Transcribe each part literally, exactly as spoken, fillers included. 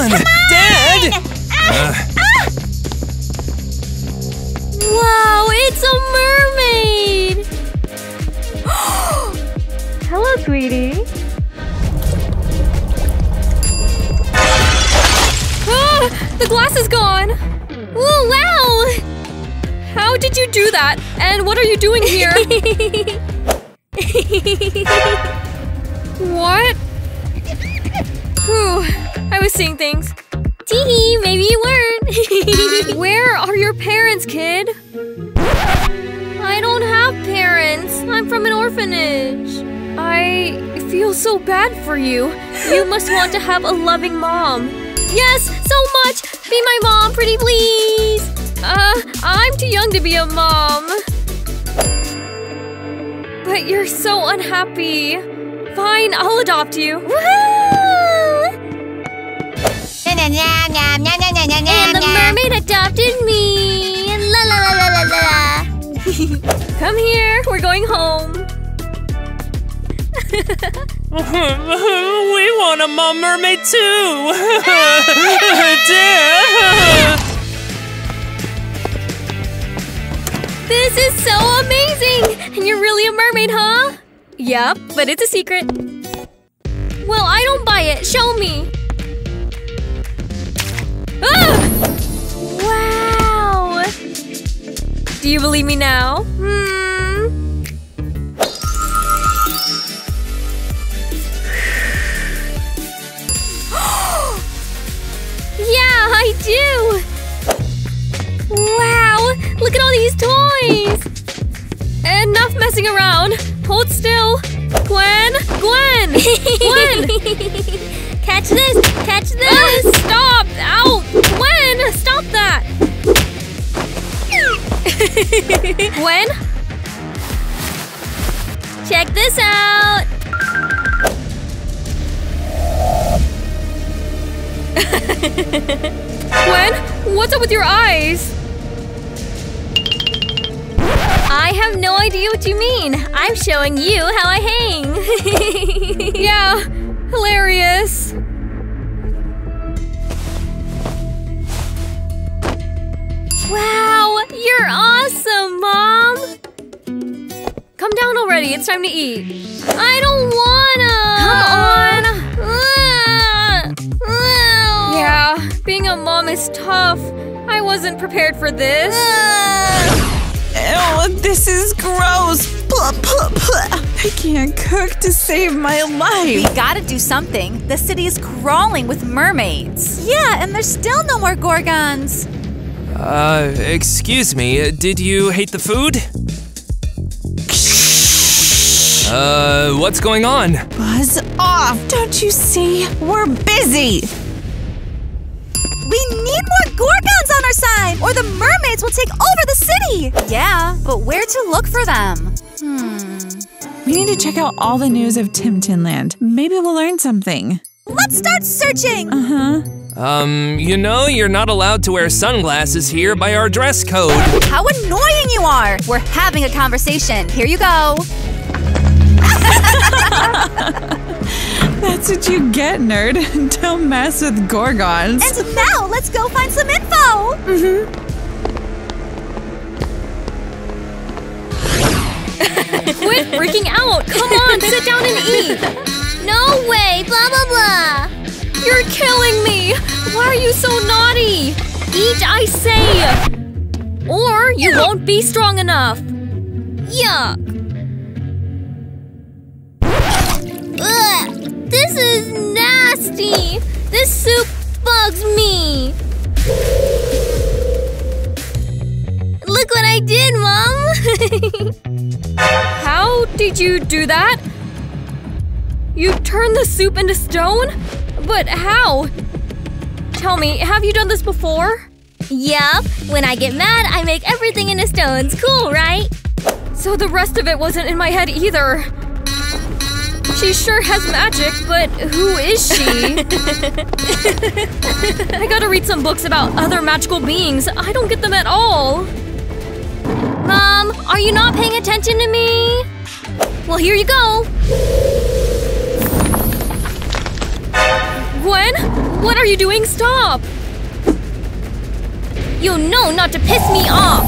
on! Come on! Dad! Ah, uh. ah. Wow, it's a mermaid! Hello, sweetie. Ah, the glass is gone! Oh, wow! How did you do that? And what are you doing here? What? Whew, I was seeing things. Tee-hee, maybe you weren't. Where are your parents, kid? I don't have parents. I'm from an orphanage. I feel so bad for you. You must want to have a loving mom. Yes, so much. Be my mom, pretty please. Uh, I'm too young to be a mom. But you're so unhappy. Fine, I'll adopt you. Woohoo! And the mermaid adopted me. La la la la la la. Come here, we're going home. We want a mom mermaid too. This is so amazing! And you're really a mermaid, huh? Yep, but it's a secret. Well, I don't buy it. Show me. Ah! Wow! Do you believe me now? Hmm. Yeah, I do! Wow! Look at all these toys! Enough messing around! Hold still! Gwen! Gwen! Gwen! Catch this! Catch this! Uh, stop! Ow! Gwen! Stop that! Gwen? Check this out! Gwen? What's up with your eyes? I have no idea what you mean. I'm showing you how I hang. Yeah, hilarious. Wow, you're awesome, Mom. Come down already. It's time to eat. I don't wanna. Come on. Uh, uh. Yeah, being a mom is tough. I wasn't prepared for this. Uh. Ew, this is gross. Blah, blah, blah. I can't cook to save my life. We gotta do something. The city is crawling with mermaids. Yeah, and there's still no more gorgons. Uh, excuse me, did you hate the food? Uh, what's going on? Buzz off. Don't you see? We're busy. We need more gorgons on our side, or the mermaids will take over the city! Yeah, but where to look for them? Hmm. We need to check out all the news of Tim Tin Land. Maybe we'll learn something. Let's start searching! Uh-huh. Um, you know, you're not allowed to wear sunglasses here by our dress code. How annoying you are! We're having a conversation. Here you go. That's what you get, nerd. Don't mess with gorgons. And now, let's go find some info! Mm-hmm. Quit freaking out! Come on, sit down and eat! No way! Blah, blah, blah! You're killing me! Why are you so naughty? Eat, I say! Or you won't be strong enough! Yuck! Ugh! This is nasty! This soup bugs me! Look what I did, Mom! How did you do that? You turned the soup into stone? But how? Tell me, have you done this before? Yep. When I get mad, I make everything into stones. Cool, right? So the rest of it wasn't in my head either. She sure has magic, but who is she? I gotta read some books about other magical beings. I don't get them at all. Mom, are you not paying attention to me? Well, here you go. Gwen, What are you doing? Stop! You know not to piss me off!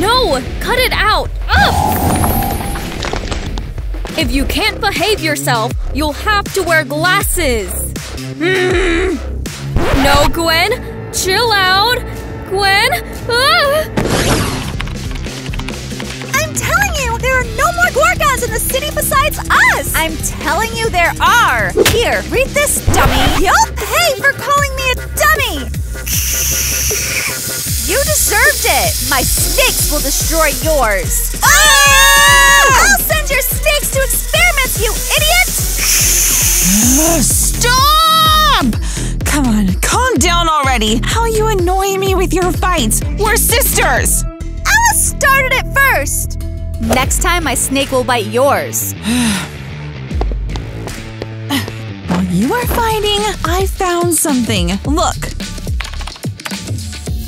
No! Cut it out! Up! If you can't behave yourself, you'll have to wear glasses! Mm. No, Gwen! Chill out! Gwen! Ah. I'm telling you, there are no more Gorgons in the city besides us! I'm telling you there are! Here, read this, dummy! Yup! Hey, for calling me a dummy! You deserved it! My snakes will destroy yours! Ah! I'll send your snakes to experiments, you idiot! Stop! Come on, calm down already! How you annoy me with your fights! We're sisters! Alice started it first! Next time, my snake will bite yours. While you were fighting, I found something. Look!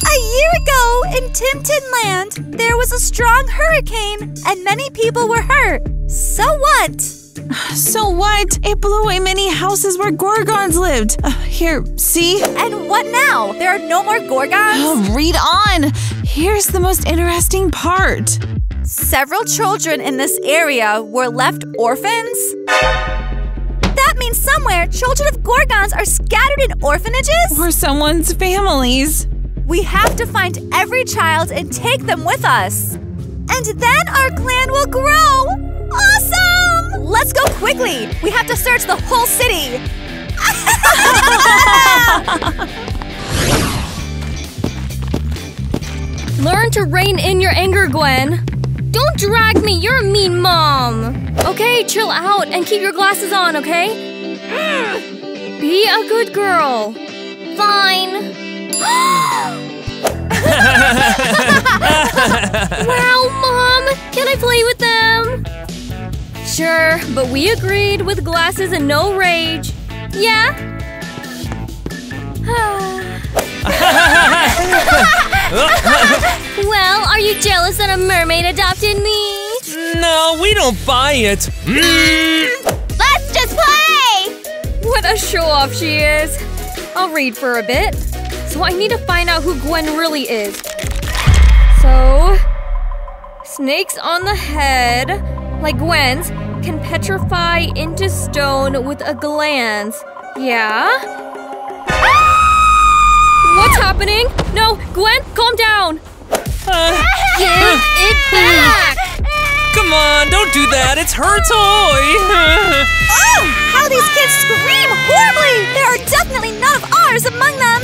A year ago, in Tim Tin Land, there was a strong hurricane and many people were hurt. So what? So what? It blew away many houses where Gorgons lived. Uh, here, see? And what now? There are no more Gorgons? Oh, read on! Here's the most interesting part. Several children in this area were left orphans? That means somewhere, children of Gorgons are scattered in orphanages? Or someone's families. We have to find every child and take them with us. And then our clan will grow! Awesome! Let's go quickly! We have to search the whole city! Learn to rein in your anger, Gwen. Don't drag me, you're a mean mom! Okay, chill out and keep your glasses on, okay? Mm. Be a good girl. Fine. Wow, Mom! Can I play with them? Sure, but we agreed with glasses and no rage. Yeah? Well, are you jealous that a mermaid adopted me? No, we don't buy it. Mm. Let's just play! What a show-off she is. I'll read for a bit. So I need to find out who Gwen really is. So, snakes on the head, like Gwen's, can petrify into stone with a glance. Yeah? What's happening? No, Gwen, calm down. Uh, Give it back. Come on, don't do that. It's her toy. Oh, how these kids scream horribly. There are definitely none of ours among them.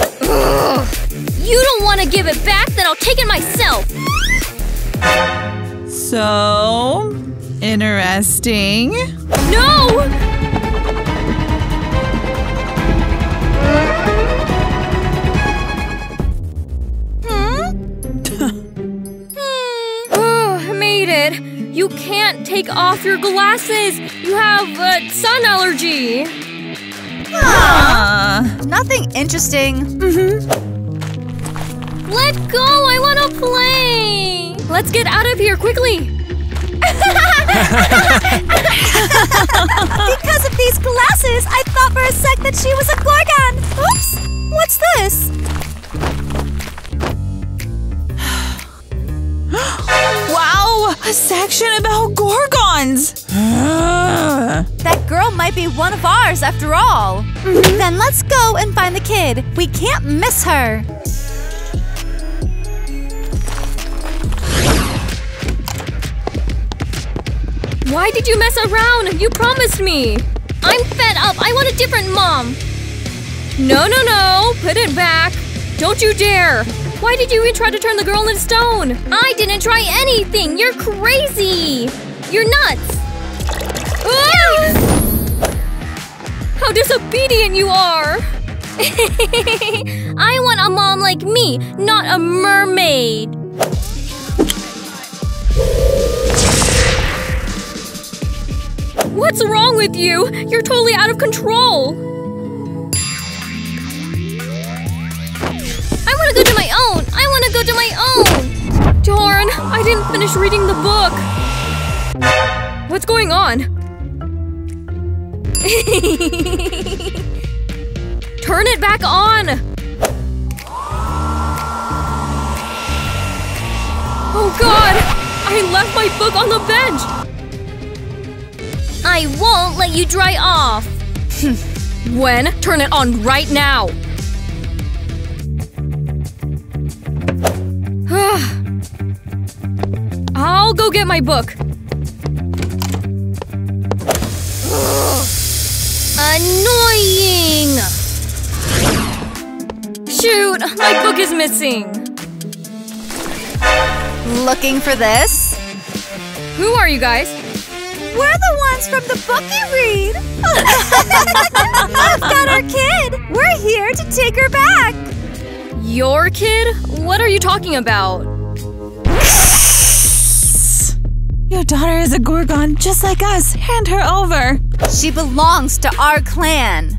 You don't want to give it back, then I'll take it myself! So… interesting… No! Hmm? hmm. Oh, made it! You can't take off your glasses! You have a uh, sun allergy! Aww. Nothing interesting. Mm-hmm. Let go! I want to play! Let's get out of here quickly! Because of these glasses, I thought for a sec that she was a Gorgon! Oops! What's this? Wow! A section about Gorgons! That girl might be one of ours after all! Mm-hmm. Then let's go and find the kid! We can't miss her! Why did you mess around? You promised me! I'm fed up! I want a different mom! No, no, no! Put it back! Don't you dare! Why did you even try to turn the girl into stone? I didn't try anything! You're crazy! You're nuts! Ooh! How disobedient you are! I want a mom like me, not a mermaid! What's wrong with you? You're totally out of control! I want to go to my own! I want to go to my own! Darn, I didn't finish reading the book! What's going on? Turn it back on! Oh god! I left my book on the bench! I won't let you dry off! Gwen, turn it on right now! I'll go get my book. Annoying! Shoot, my book is missing. Looking for this? Who are you guys? We're the ones from the book you read. I've got our kid. We're here to take her back. Your kid? What are you talking about? Your daughter is a Gorgon, just like us. Hand her over. She belongs to our clan.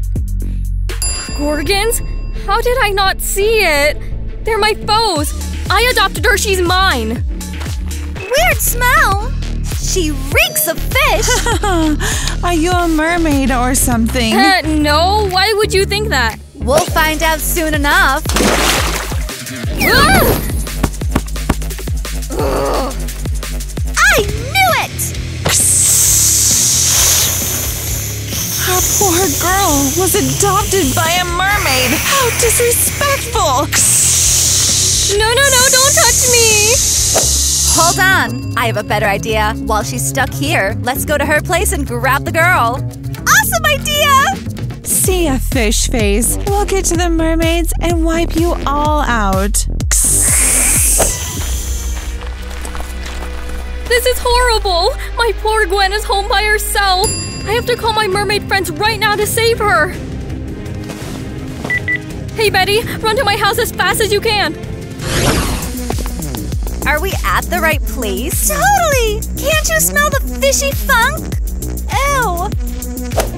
Gorgons? How did I not see it? They're my foes. I adopted her. She's mine. Weird smell. She reeks of fish. Are you a mermaid or something? Uh, no. Why would you think that? We'll find out soon enough. Ah! Our poor girl was adopted by a mermaid. How disrespectful! No, no, no, don't touch me! Hold on. I have a better idea. While she's stuck here, let's go to her place and grab the girl. Awesome idea! See ya, fish face. We'll get to the mermaids and wipe you all out. This is horrible! My poor Gwen is home by herself! I have to call my mermaid friends right now to save her! Hey, Betty! Run to my house as fast as you can! Are we at the right place? Totally! Can't you smell the fishy funk? Ew!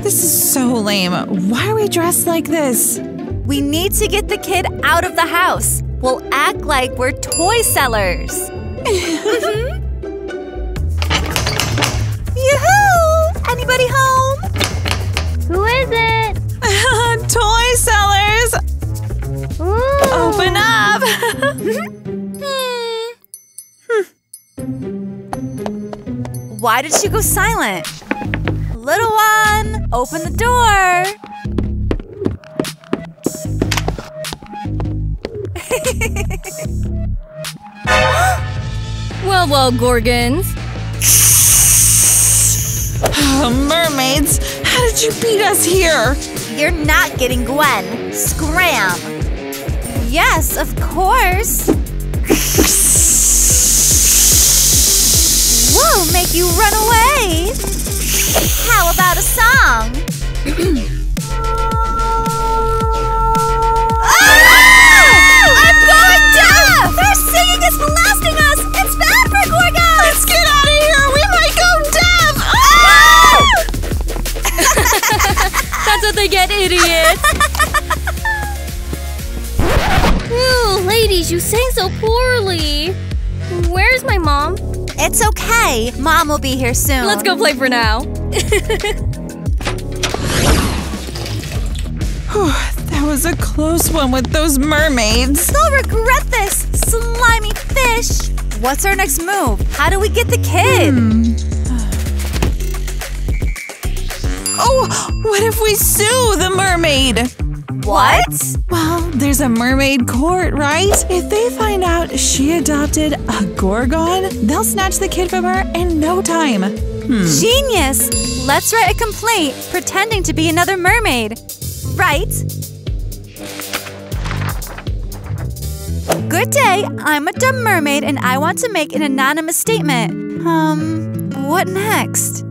This is so lame. Why are we dressed like this? We need to get the kid out of the house. We'll act like we're toy sellers. Mm-hmm. Anybody home? Who is it? Toy sellers! Ooh. Open up! hmm. Hmm. Why did she go silent? Little one, open the door! Well, well, Gorgons. Oh, mermaids! How did you beat us here? You're not getting Gwen. Scram! Yes, of course! We'll make you run away! How about a song? Ah! I'm going deaf! Their singing is blasting us! It's bad for Gorgon! Let's get out of here! We might go deaf! That's what they get, idiots! Ooh, ladies, you sang so poorly. Where's my mom? It's okay. Mom will be here soon. Let's go play for now. Whew, that was a close one with those mermaids. They'll regret this, slimy fish. What's our next move? How do we get the kid? Hmm. Oh, what if we sue the mermaid? What? Well, there's a mermaid court, right? If they find out she adopted a Gorgon, they'll snatch the kid from her in no time. Hmm. Genius! Let's write a complaint pretending to be another mermaid. Right? Good day, I'm a dumb mermaid and I want to make an anonymous statement. Um, what next?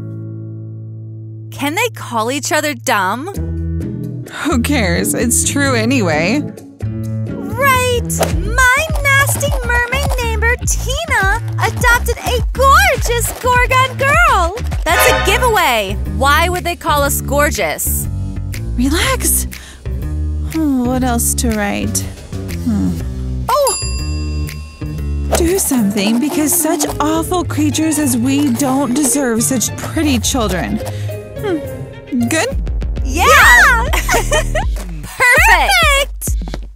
Can they call each other dumb? Who cares? It's true anyway. Right! My nasty mermaid neighbor, Tina, adopted a gorgeous Gorgon girl! That's a giveaway! Why would they call us gorgeous? Relax. Oh, what else to write? Hmm. Oh! Do something, because such awful creatures as we don't deserve such pretty children. Good? Yeah! yeah! Perfect! Perfect! Perfect!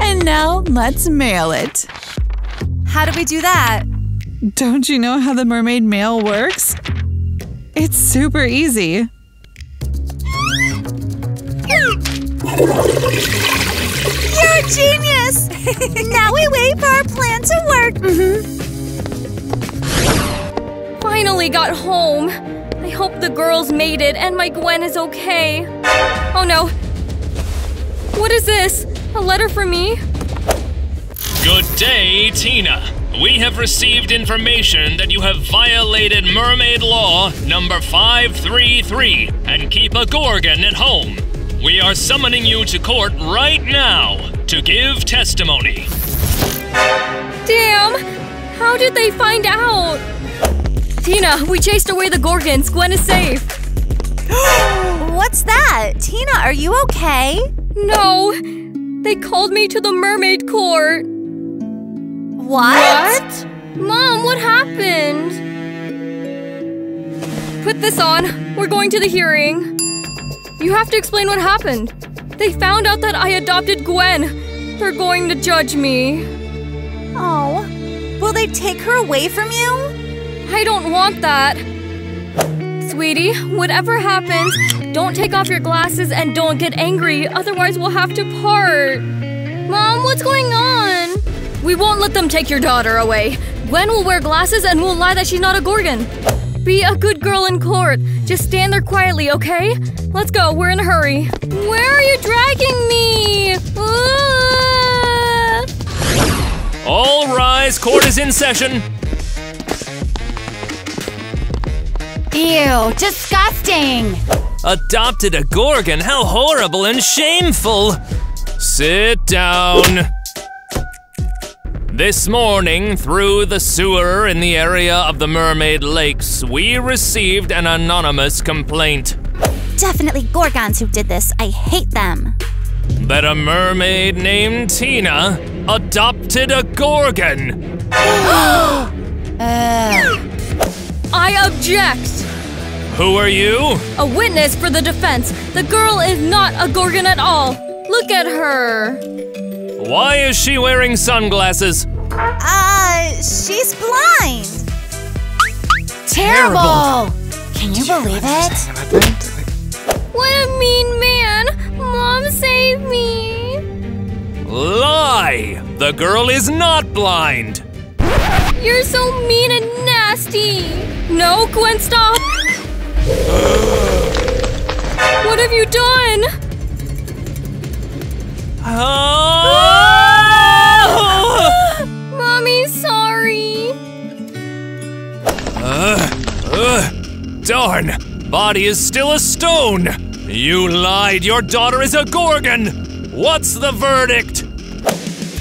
And now, let's mail it. How do we do that? Don't you know how the mermaid mail works? It's super easy. You're a genius! Now we wait for our plan to work! Mm-hmm. Finally got home! I hope the girls made it and my Gwen is okay. Oh no! What is this? A letter for me? Good day, Tina! We have received information that you have violated Mermaid Law number five three three and keep a Gorgon at home. We are summoning you to court right now to give testimony. Damn! How did they find out? Tina, we chased away the Gorgons. Gwen is safe. What's that? Tina, are you okay? No. They called me to the Mermaid Court. What? What? Mom, what happened? Put this on. We're going to the hearing. You have to explain what happened. They found out that I adopted Gwen. They're going to judge me. Oh, will they take her away from you? I don't want that. Sweetie, whatever happens, don't take off your glasses and don't get angry. Otherwise, we'll have to part. Mom, what's going on? We won't let them take your daughter away. Gwen will wear glasses and will lie that she's not a Gorgon. Be a good girl in court. Just stand there quietly, okay? Let's go, we're in a hurry. Where are you dragging me? Ah! All rise, court is in session. Ew, disgusting. Adopted a Gorgon, how horrible and shameful. Sit down. This morning, through the sewer in the area of the Mermaid Lakes, we received an anonymous complaint. Definitely Gorgons who did this. I hate them. That a mermaid named Tina adopted a Gorgon. uh. I object. Who are you? A witness for the defense. The girl is not a Gorgon at all. Look at her. Why is she wearing sunglasses? Uh, she's blind. Terrible! Can you believe it? What a mean man! Mom, save me! Lie! The girl is not blind! You're so mean and nasty! No, Gwen, stop! What have you done? Oh! Mommy, sorry. Uh, uh, darn, body is still a stone. You lied, your daughter is a Gorgon. What's the verdict?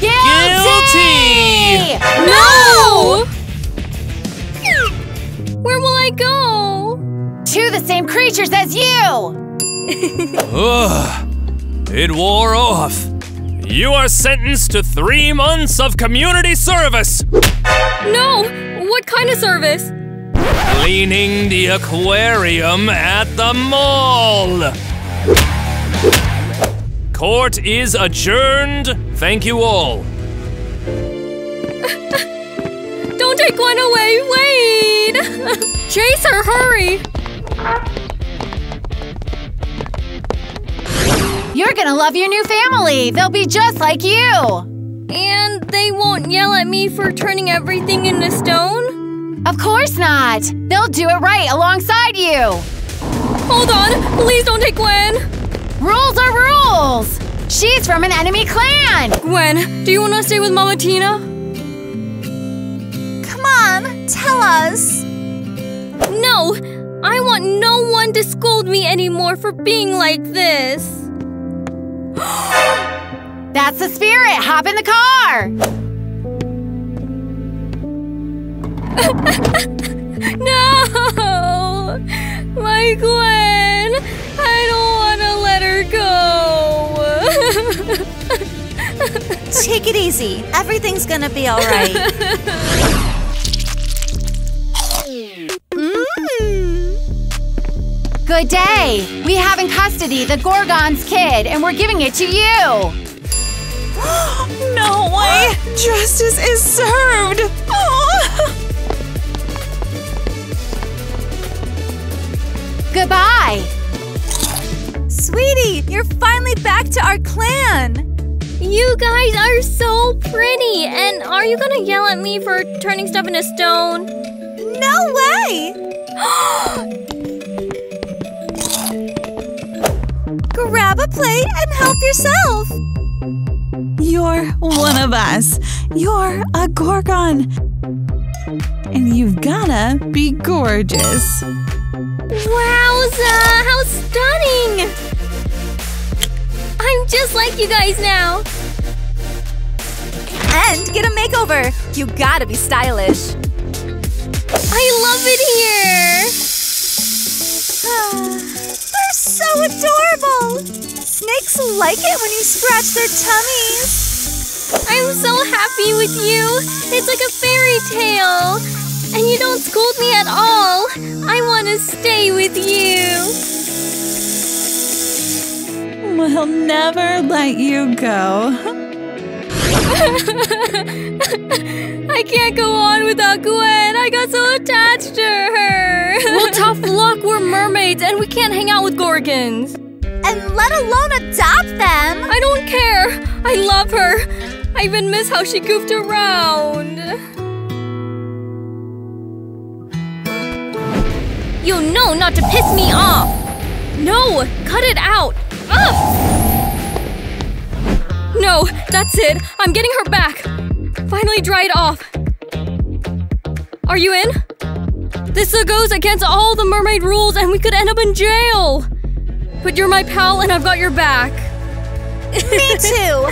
Guilty! Guilty! No! Where will I go? To the same creatures as you! Ugh, it wore off. You are sentenced to three months of community service! No! What kind of service? Cleaning the aquarium at the mall! Court is adjourned. Thank you all. Don't take one away! Wait! Chase her, hurry! You're gonna love your new family! They'll be just like you! And they won't yell at me for turning everything into stone? Of course not! They'll do it right alongside you! Hold on! Please don't take Gwen! Rules are rules! She's from an enemy clan! Gwen, do you want to stay with Mama Tina? Come on, tell us! No! I want no one to scold me anymore for being like this! That's the spirit! Hop in the car! No! My Gwen! I don't want to let her go! Take it easy. Everything's gonna be alright. Mm. good day. We have in custody the Gorgon's kid, and we're giving it to you. No way! Justice is served! Oh. Goodbye! Sweetie, you're finally back to our clan! You guys are so pretty! And are you gonna yell at me for turning stuff into stone? No way! Grab a plate and help yourself! You're one of us. You're a Gorgon. And you've gotta be gorgeous. Wowza! How stunning! I'm just like you guys now. And get a makeover. You gotta be stylish. I love it here. They're so adorable. Snakes like it when you scratch their tummies. I'm so happy with you. It's like a fairy tale. And you don't scold me at all. I want to stay with you. We'll never let you go. I can't go on without Gwen. I got so attached to her. Well, tough luck. We're mermaids and we can't hang out with Gorgons. And let alone adopt them! I don't care! I love her! I even miss how she goofed around! You know not to piss me off! No! Cut it out! Ugh. No! That's it! I'm getting her back! Finally dried off! Are you in? This goes against all the mermaid rules and we could end up in jail! But you're my pal and I've got your back. Me too!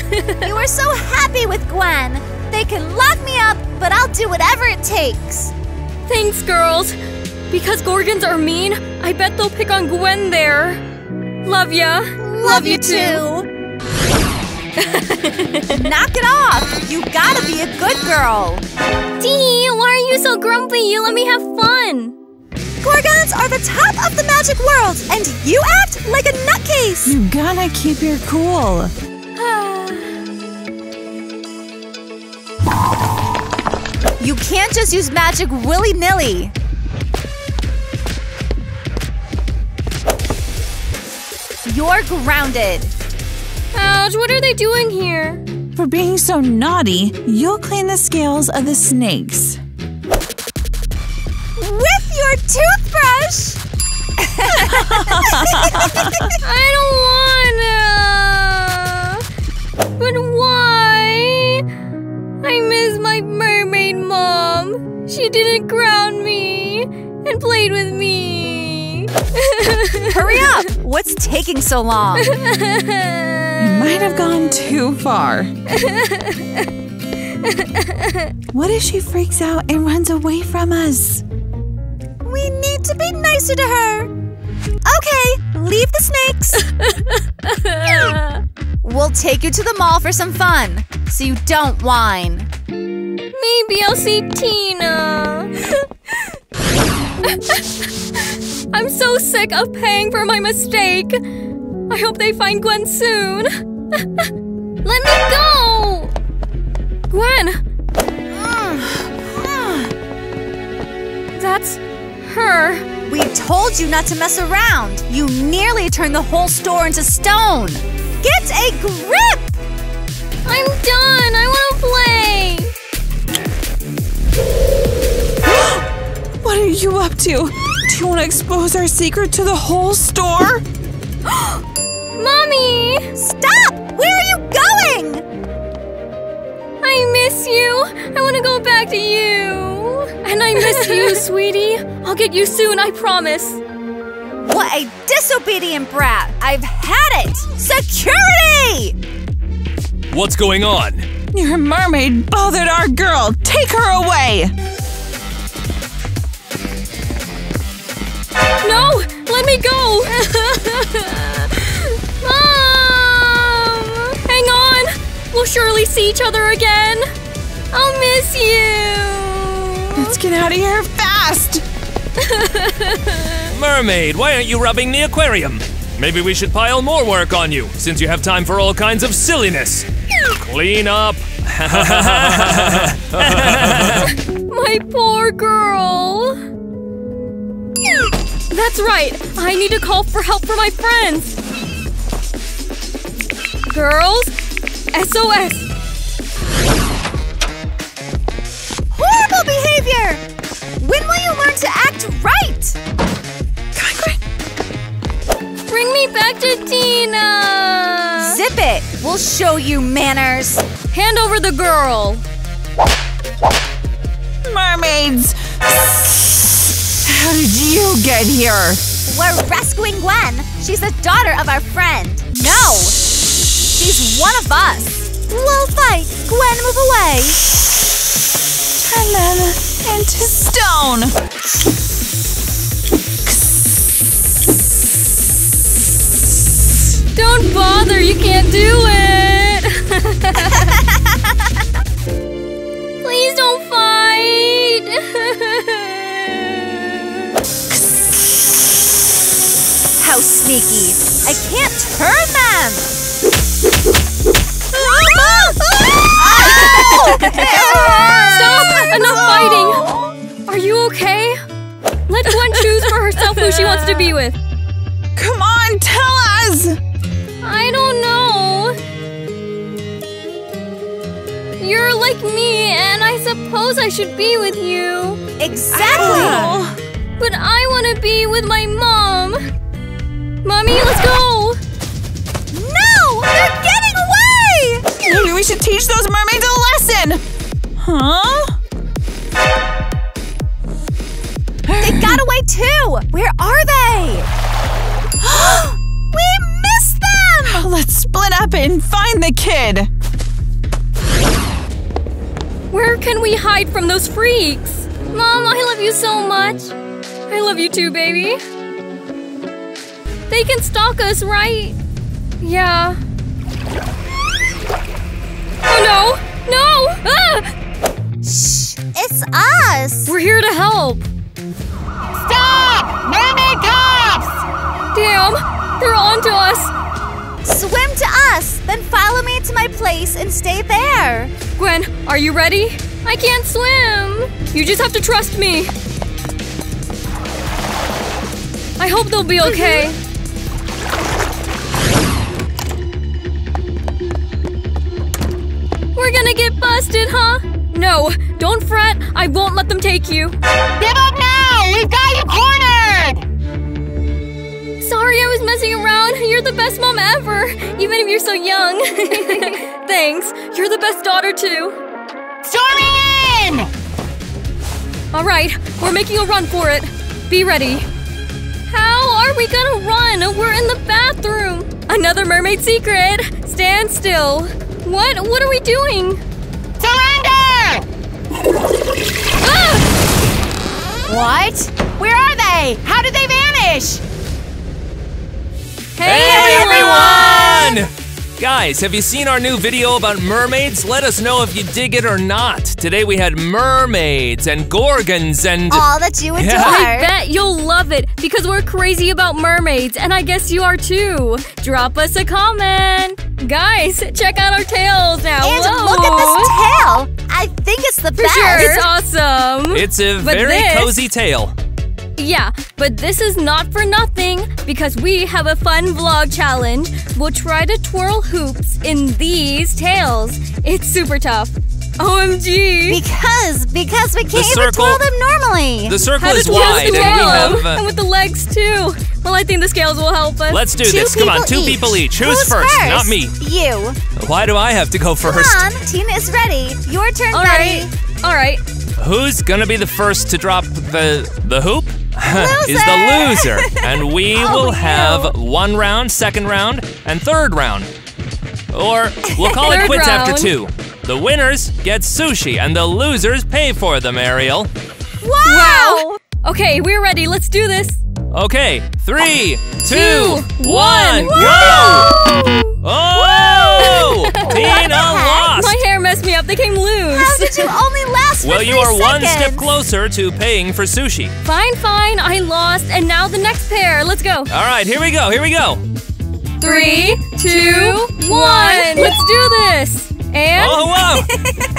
You were so happy with Gwen. They can lock me up, but I'll do whatever it takes. Thanks, girls. Because Gorgons are mean, I bet they'll pick on Gwen there. Love ya. Love, Love you, you too. too. Knock it off! You gotta be a good girl. Dee, why are you so grumpy? You let me have fun. Gorgons are the top of the magic world, and you act like a nutcase! You gotta keep your cool. You can't just use magic willy-nilly. You're grounded. Ouch, what are they doing here? For being so naughty, you'll clean the scales of the snakes. Your toothbrush! I don't wanna! But why? I miss my mermaid mom. She didn't ground me and played with me. Hurry up! What's taking so long? You might have gone too far. What if she freaks out and runs away from us? We need to be nicer to her. Okay, leave the snakes. We'll take you to the mall for some fun, so you don't whine. Maybe I'll see Tina. I'm so sick of paying for my mistake. I hope they find Gwen soon. Let me go! Gwen! That's... her. We told you not to mess around. You nearly turned the whole store into stone. Get a grip! I'm done. I want to play. What are you up to? Do you want to expose our secret to the whole store? Mommy! Stop! Where are you going? I miss you. I want to go back to you. And I miss you, sweetie. I'll get you soon, I promise. What a disobedient brat. I've had it. Security! What's going on? Your mermaid bothered our girl. Take her away. No, let me go. Mom! Hang on. We'll surely see each other again. I'll miss you. Let's get out of here fast! Mermaid, why aren't you rubbing the aquarium? Maybe we should pile more work on you, since you have time for all kinds of silliness. Clean up. My poor girl. That's right. I need to call for help for my friends. Girls, S O S. Horrible behavior! When will you learn to act right? Bring me back to Tina! Zip it! We'll show you manners! Hand over the girl! Mermaids! How did you get here? We're rescuing Gwen! She's the daughter of our friend! No! She's one of us! We'll fight! Gwen, move away! Banana into stone. Don't bother, you can't do it. Please don't fight. How sneaky. I can't turn them. Stop! Enough fighting! Are you okay? Let Gwen choose for herself who she wants to be with. Come on, tell us! I don't know. You're like me, and I suppose I should be with you. Exactly! Ow. But I want to be with my mom. Mommy, let's go! No! They're getting away! Maybe we should teach those mermaids a lesson! Huh? They got away too! Where are they? We missed them! Let's split up and find the kid! Where can we hide from those freaks? Mom, I love you so much! I love you too, baby! They can stalk us, right? Yeah. Oh no! No! Ah! Shh! It's us! We're here to help! Stop! Mermaid cops! Damn! They're on to us! Swim to us! Then follow me to my place and stay there! Gwen, are you ready? I can't swim! You just have to trust me! I hope they'll be okay! Mm-hmm. We're gonna get busted, huh? No, don't fret. I won't let them take you. Give up now! We've got you cornered! Sorry I was messing around. You're the best mom ever, even if you're so young. Thanks. You're the best daughter, too. Storm in! All right, we're making a run for it. Be ready. How are we gonna run? We're in the bathroom. Another mermaid secret. Stand still. What? What are we doing? Surrender! Ah! What? Where are they? How did they vanish? Hey, hey everyone! everyone! Guys, have you seen our new video about mermaids? Let us know if you dig it or not. Today we had mermaids and gorgons and… all that you adore. Yeah. I bet you'll love it because we're crazy about mermaids and I guess you are too. Drop us a comment. Guys, check out our tails now. And whoa, look at this tail. I think it's the For best. Sure. It's awesome. It's a but very this... cozy tail. Yeah, but this is not for nothing because we have a fun vlog challenge. We'll try to twirl hoops in these tails. It's super tough. O M G! Because, because we can't even twirl them normally. The circle is wide and we have… Uh, and with the legs too. Well, I think the scales will help us. Let's do this. Come on, two people each. Who's first? Not me. You. Why do I have to go first? Come on, Tina is ready. Your turn, buddy. All right. Who's gonna be the first to drop the the hoop? Is the loser. And we oh, will have no. one round, second round, and third round. Or we'll call it quits round. After two. The winners get sushi and the losers pay for them, Ariel. Wow! Wow. Okay, we're ready. Let's do this. Okay, three, two, two one, one, go! Whoa! Oh! Tina lost! My hair messed me up. They came loose. How did you only last for Well, you are seconds? One step closer to paying for sushi. Fine, fine. I lost. And now the next pair. Let's go. All right, here we go. Here we go. Three, two, one. Let's do this. And? Oh, wow.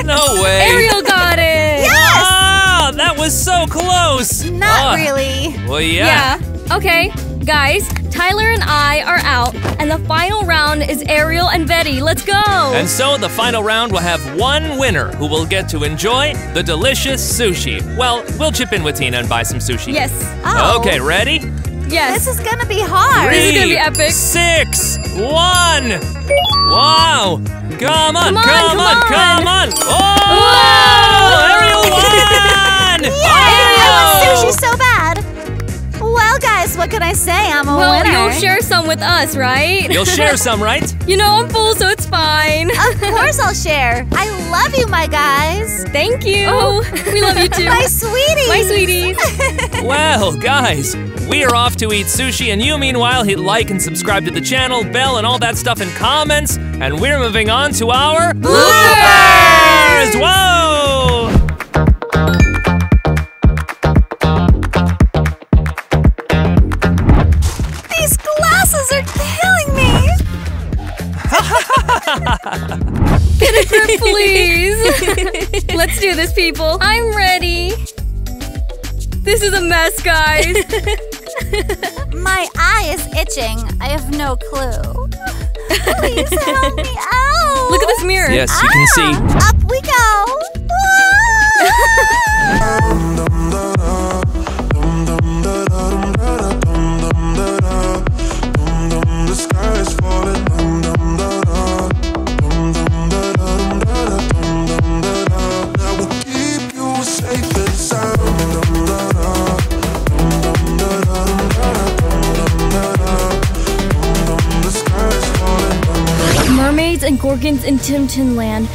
No way. Ariel got it. Yes. Oh, that was so close. Not oh. really. Well, yeah. Yeah. Okay. Guys, Tyler and I are out, and the final round is Ariel and Betty. Let's go! And so the final round will have one winner who will get to enjoy the delicious sushi. Well, we'll chip in with Tina and buy some sushi. Yes. Oh. Okay, ready? Yes. This is gonna be hard. Three, this is gonna be epic. Six, one. Wow! Come on! Come on! Come on! Come on. Come on. Oh! Ariel won! Yay! Oh. I want sushi so bad. Well, guys, what can I say? I'm a well, winner. Well, you'll share some with us, right? You'll share some, right? You know, I'm full, so it's fine. Of course I'll share. I love you, my guys. Thank you. Oh, we love you, too. My sweeties. My sweeties. Well, guys, we are off to eat sushi, and you, meanwhile, hit like and subscribe to the channel, bell, and all that stuff in comments. And we're moving on to our... bloopers! Whoa! Get a grip, please. Let's do this, people. I'm ready. This is a mess, guys. My eye is itching. I have no clue. Please help me out. Look at this mirror. Yes, you ah, can see. Up we go. The sky is falling. Mermaids and Gorgons in Tim Tin Land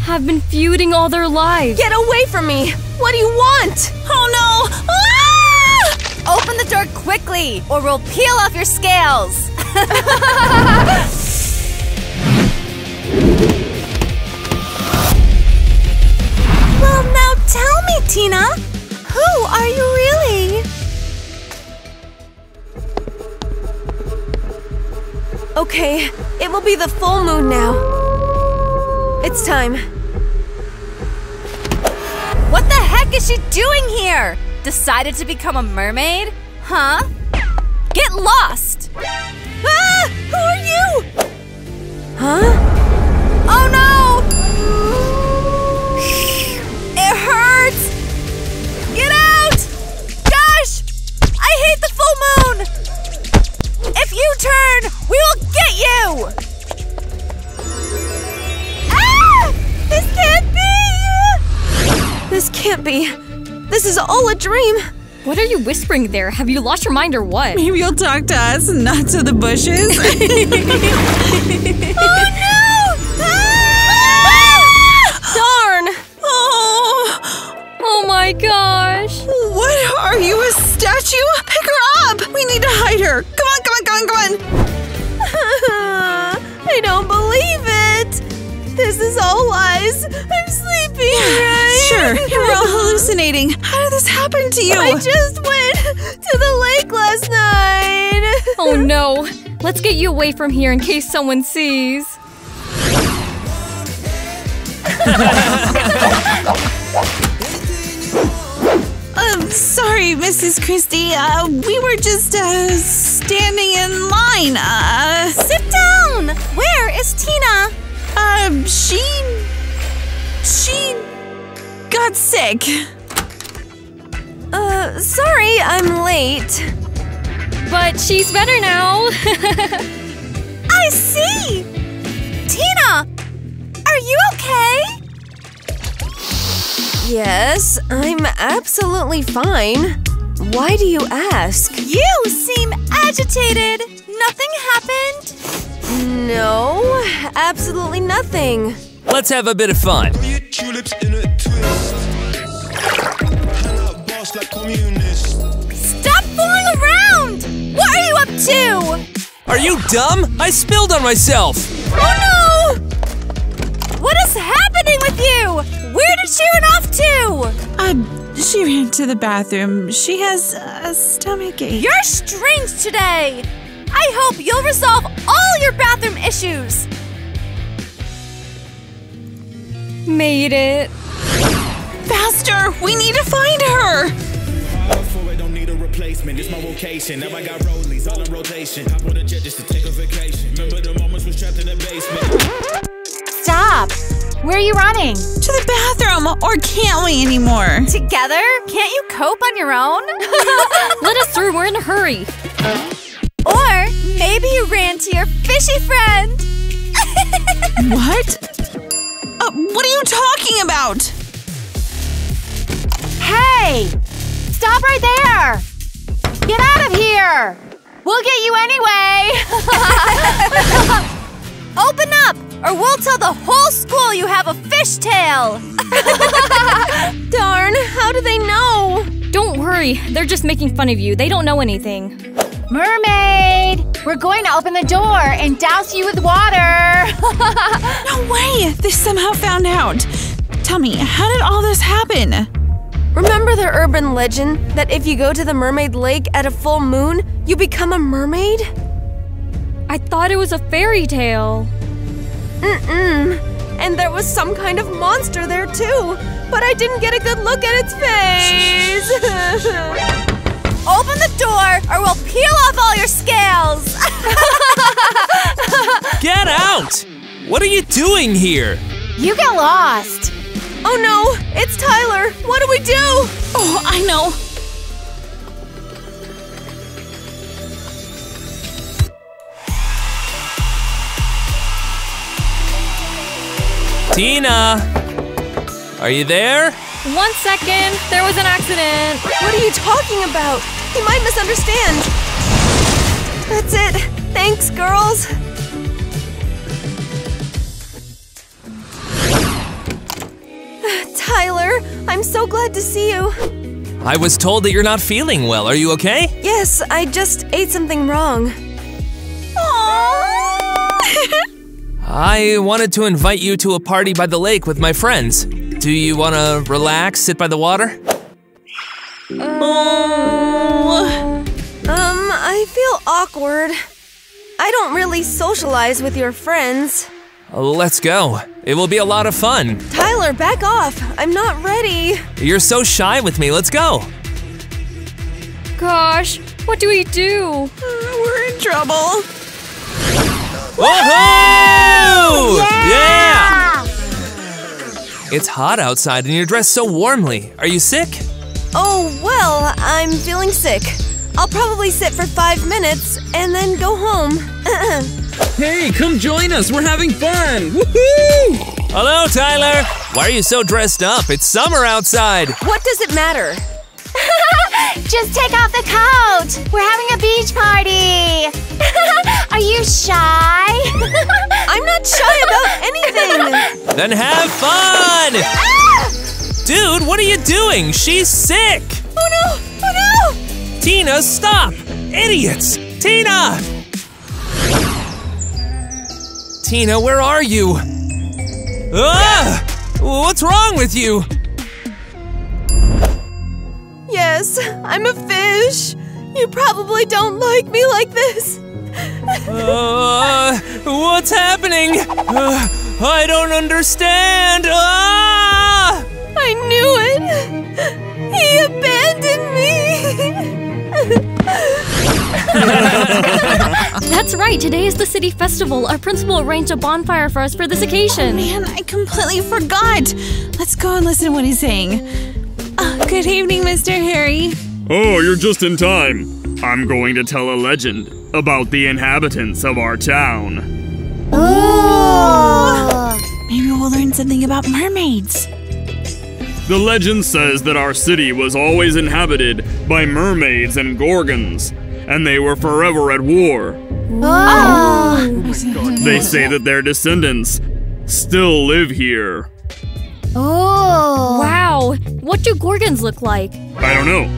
have been feuding all their lives. Get away from me! What do you want? Oh no! Ah! Open the door quickly, or we'll peel off your scales! Well, now tell me, Tina! Who are you really? Okay, it will be the full moon now. It's time. What the heck is she doing here? Decided to become a mermaid? Huh? Get lost! Ah! Who are you? Huh? Oh no! It hurts! Get out! Gosh! I hate the full moon! If you turn, we will get you! Ah! This can't be! This can't be. This is all a dream. What are you whispering there? Have you lost your mind or what? Maybe you'll talk to us, not to the bushes. Oh no! Ah! Ah! Darn! Oh! Oh my gosh! What are you, a statue? Pick her up! We need to hide her! Come on, come on, come on, come on! I don't believe it! This is all lies! I'm sleeping, yeah, right? Sure, you're all hallucinating. How did this happen to you? I just went to the lake last night! Oh no! Let's get you away from here in case someone sees. Um, sorry, Missus Christie. Uh, we were just, uh, standing in line. Uh, Sit down! Where is Tina? Um, uh, she... She... got sick. Uh, sorry I'm late. But she's better now. I see! Tina! Are you okay? Yes, I'm absolutely fine. Why do you ask? You seem agitated. Nothing happened? No, absolutely nothing. Let's have a bit of fun. Stop fooling around! What are you up to? Are you dumb? I spilled on myself. Oh no! What is happening with you? Where did she run off to? Um, she ran to the bathroom. She has a stomach ache. You're strange today. I hope you'll resolve all your bathroom issues. Made it. Faster! We need to find her! It's my vocation. Now I got rollies all in rotation. I want a jet just to take a vacation. Remember the moments we trapped in the basement. Stop! Where are you running? To the bathroom, or can't we anymore? Together? Can't you cope on your own? Let us through, we're in a hurry. Or maybe you ran to your fishy friend. What? Uh, what are you talking about? Hey! Stop right there! Get out of here! We'll get you anyway! Open up, or we'll tell the whole school you have a fishtail! Darn, how do they know? Don't worry, they're just making fun of you. They don't know anything. Mermaid! We're going to open the door and douse you with water! No way! They somehow found out. Tell me, how did all this happen? Remember the urban legend that if you go to the Mermaid Lake at a full moon, you become a mermaid? I thought it was a fairy tale. Mm-mm. And there was some kind of monster there too, but I didn't get a good look at its face. Open the door or we'll peel off all your scales. Get out! What are you doing here? You get lost. Oh no! It's Tyler! What do we do? Oh, I know! Tina! Are you there? One second! There was an accident! What are you talking about? He might misunderstand! That's it! Thanks, girls! Tyler, I'm so glad to see you. I was told that you're not feeling well. Are you okay? Yes, I just ate something wrong. I wanted to invite you to a party by the lake with my friends. Do you want to relax, sit by the water? Oh. Um, I feel awkward. I don't really socialize with your friends. Let's go. It will be a lot of fun. Tyler, back off. I'm not ready. You're so shy with me. Let's go. Gosh, what do we do? Uh, we're in trouble. Woohoo! Yeah! yeah! It's hot outside and you're dressed so warmly. Are you sick? Oh, well, I'm feeling sick. I'll probably sit for five minutes and then go home. Hey, come join us! We're having fun! Woohoo! Hello, Tyler! Why are you so dressed up? It's summer outside! What does it matter? Just take off the coat! We're having a beach party! Are you shy? I'm not shy about anything! Then have fun! Ah! Dude, what are you doing? She's sick! Oh no! Oh no! Tina, stop! Idiots! Tina! Tina, where are you? Ah! What's wrong with you? Yes, I'm a fish. You probably don't like me like this. uh, what's happening? Uh, I don't understand. Ah! I knew it. He abandoned me. That's right, today is the city festival. Our principal arranged a bonfire for us for this occasion. Oh man, I completely forgot. Let's go and listen to what he's saying. Oh, good evening, Mister Harry. Oh, you're just in time. I'm going to tell a legend about the inhabitants of our town. Ooh. Maybe we'll learn something about mermaids. The legend says that our city was always inhabited by mermaids and gorgons. And they were forever at war. Oh. They say that their descendants still live here. Oh! Wow! What do gorgons look like? I don't know,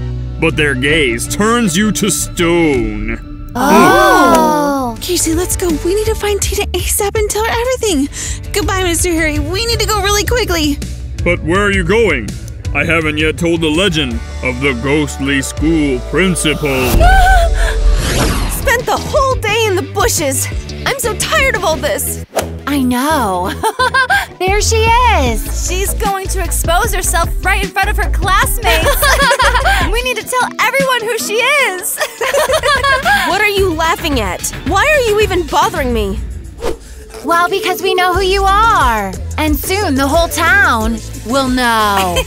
but their gaze turns you to stone. Oh! Oh. Casey, let's go. We need to find Tina ASAP and tell her everything. Goodbye, Mister Hurry. We need to go really quickly. But where are you going? I haven't yet told the legend of the ghostly school principal. Spent the whole day in the bushes. I'm so tired of all this. I know. There she is. She's going to expose herself right in front of her classmates. We need to tell everyone who she is. What are you laughing at? Why are you even bothering me? Well, because we know who you are. And soon the whole town will know.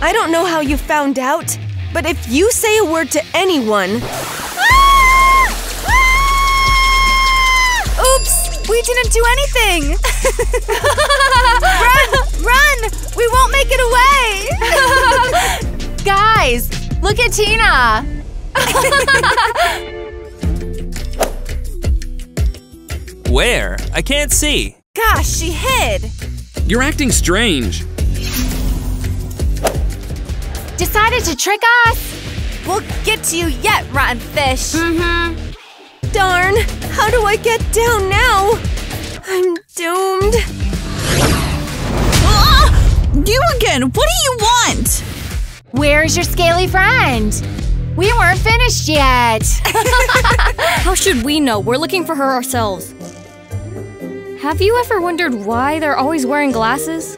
I don't know how you found out, but if you say a word to anyone… Oops! We didn't do anything! Run! Run! We won't make it away! Guys, look at Tina! Where? I can't see. Gosh, she hid! You're acting strange. Decided to trick us? We'll get to you yet, rotten fish. Mm-hmm. Darn! How do I get down now? I'm doomed. Ah! You again! What do you want? Where's your scaly friend? We weren't finished yet. How should we know? We're looking for her ourselves. Have you ever wondered why they're always wearing glasses?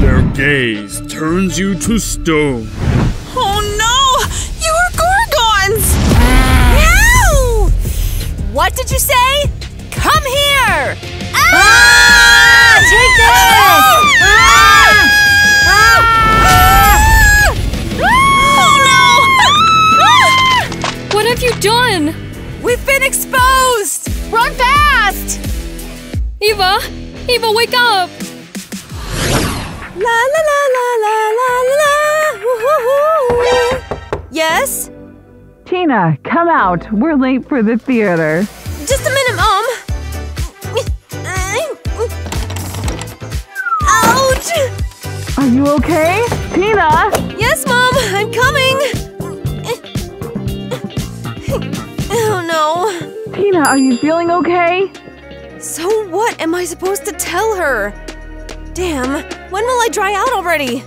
Their gaze turns you to stone. Oh no! You are Gorgons! What did you say? Come here! Ah! Ah! Take this! Ah! Ah! Ah! Oh no! Ah! What have you done? We've been exposed! Run fast! Eva! Eva, wake up! La la la la la la la! Yes? Tina, come out. We're late for the theater. Just a minute, Mom. Ouch! Are you okay? Tina? Yes, Mom. I'm coming. Oh, no. Tina, are you feeling okay? So what am I supposed to tell her? Damn. When will I dry out already?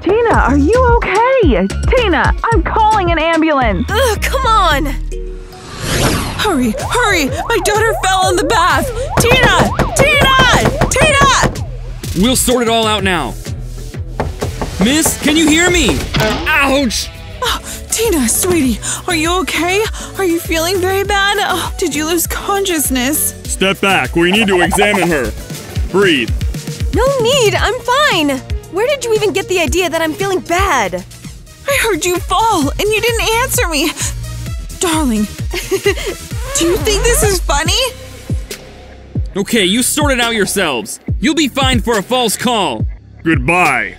Tina, are you okay? Tina, I'm calling an ambulance! Ugh, come on! Hurry, hurry! My daughter fell in the bath! Tina! Tina! Tina! We'll sort it all out now. Miss, can you hear me? Ouch! Oh, Tina, sweetie, are you okay? Are you feeling very bad? Oh, did you lose consciousness? Step back, we need to examine her. Breathe. No need, I'm fine! Where did you even get the idea that I'm feeling bad? I heard you fall, and you didn't answer me! Darling, do you think this is funny? Okay, you sort it out yourselves. You'll be fined for a false call. Goodbye.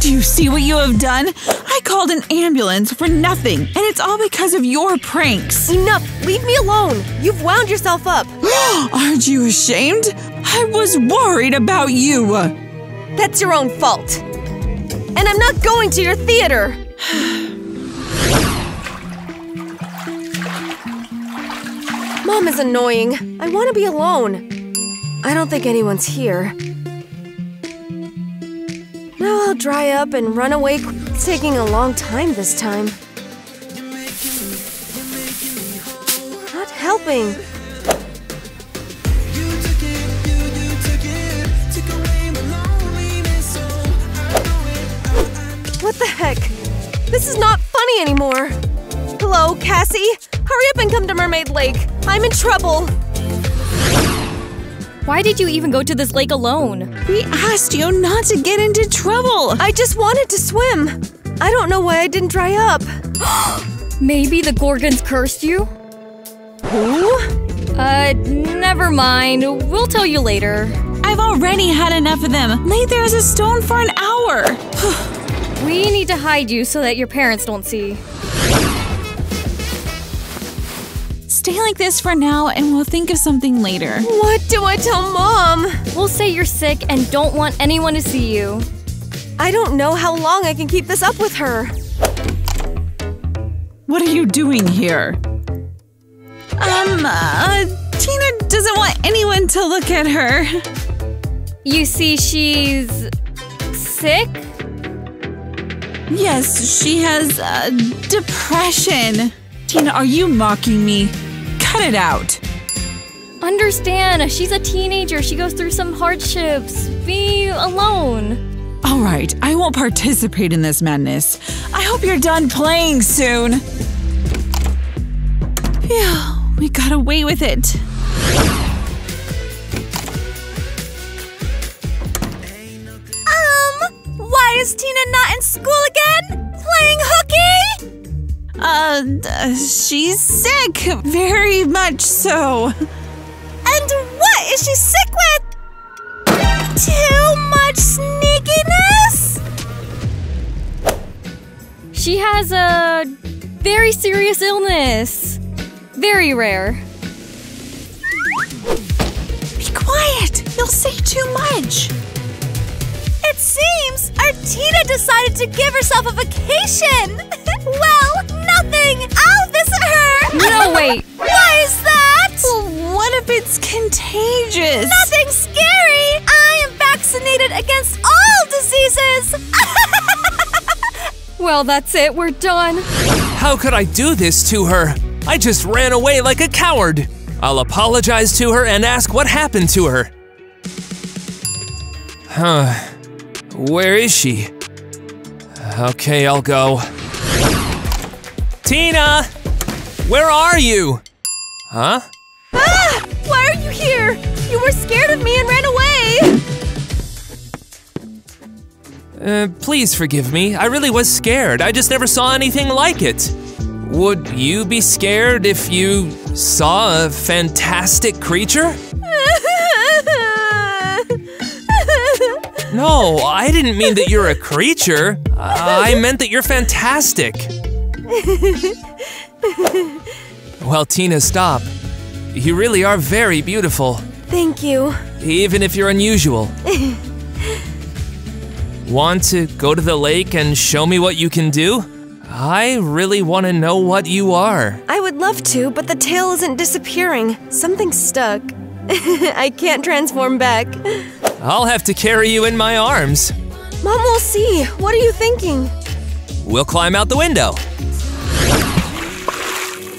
Do you see what you have done? I called an ambulance for nothing, and it's all because of your pranks. Enough! Leave me alone! You've wound yourself up. Aren't you ashamed? I was worried about you. That's your own fault. And I'm not going to your theater. Mom is annoying. I want to be alone. I don't think anyone's here. Now I'll dry up and run away. It's taking a long time this time. Not helping. What the heck? This is not funny anymore. Hello, Cassie? Hurry up and come to Mermaid Lake. I'm in trouble. Why did you even go to this lake alone? We asked you not to get into trouble. I just wanted to swim. I don't know why I didn't dry up. Maybe the Gorgons cursed you? Who? Uh, never mind. We'll tell you later. I've already had enough of them. Lay there as a stone for an hour. We need to hide you so that your parents don't see. Stay like this for now and we'll think of something later. What do I tell Mom? We'll say you're sick and don't want anyone to see you. I don't know how long I can keep this up with her. What are you doing here? Um, uh, Tina doesn't want anyone to look at her. You see, she's sick? Yes, she has uh, depression. Tina, are you mocking me? Cut it out. Understand, she's a teenager. She goes through some hardships. Be alone. All right, I won't participate in this madness. I hope you're done playing soon. Phew, we got away with it. Um, why is Tina not in school again? Playing hooky? Uh, she's sick, very much so. And what is she sick with? Too much sneakiness? She has a very serious illness. Very rare. Be quiet! You'll say too much! It seems our Tina decided to give herself a vacation! Well, nothing! I'll visit her! No, wait! Why is that? Well, what if it's contagious? Nothing scary! I am vaccinated against all diseases! Well, that's it. We're done. How could I do this to her? I just ran away like a coward. I'll apologize to her and ask what happened to her. Huh. Where is she? Okay, I'll go. Tina! Where are you? Huh? Ah! Why are you here? You were scared of me and ran away! Uh, please forgive me. I really was scared. I just never saw anything like it. Would you be scared if you saw a fantastic creature? No, I didn't mean that you're a creature. I meant that you're fantastic. Well, Tina, stop. You really are very beautiful. Thank you. Even if you're unusual. Want to go to the lake and show me what you can do? I really want to know what you are. I would love to, but the tail isn't disappearing. Something's stuck. I can't transform back. I'll have to carry you in my arms. Mom will see. What are you thinking? We'll climb out the window.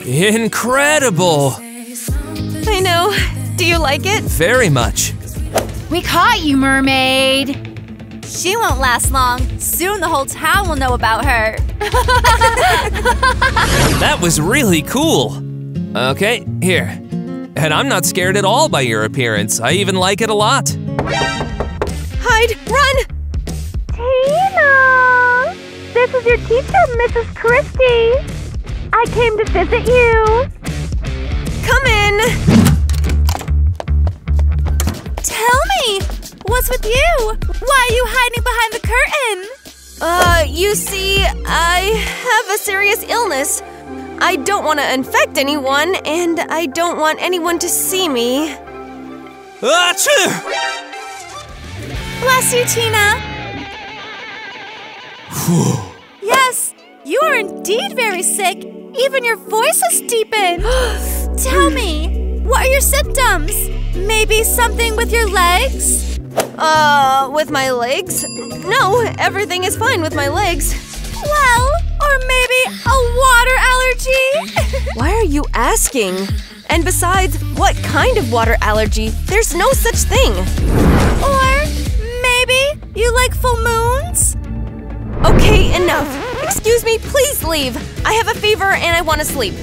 Incredible! I know. Do you like it? Very much. We caught you, mermaid. She won't last long. Soon the whole town will know about her. That was really cool. Okay, here. And I'm not scared at all by your appearance. I even like it a lot. Hide! Run! Tina! This is your teacher, Missus Christie. I came to visit you. Come in. Tell me! What's with you? Why are you hiding behind the curtain? Uh, you see, I have a serious illness. I don't want to infect anyone, and I don't want anyone to see me. Achoo! Bless you, Tina. Yes, you are indeed very sick. Even your voice has deepened. Tell me, what are your symptoms? Maybe something with your legs? Uh, with my legs? No, everything is fine with my legs. Well, or maybe a water allergy? Why are you asking? And besides, what kind of water allergy? There's no such thing. Or maybe you like full moons? Okay, enough. Excuse me, please leave. I have a fever and I want to sleep.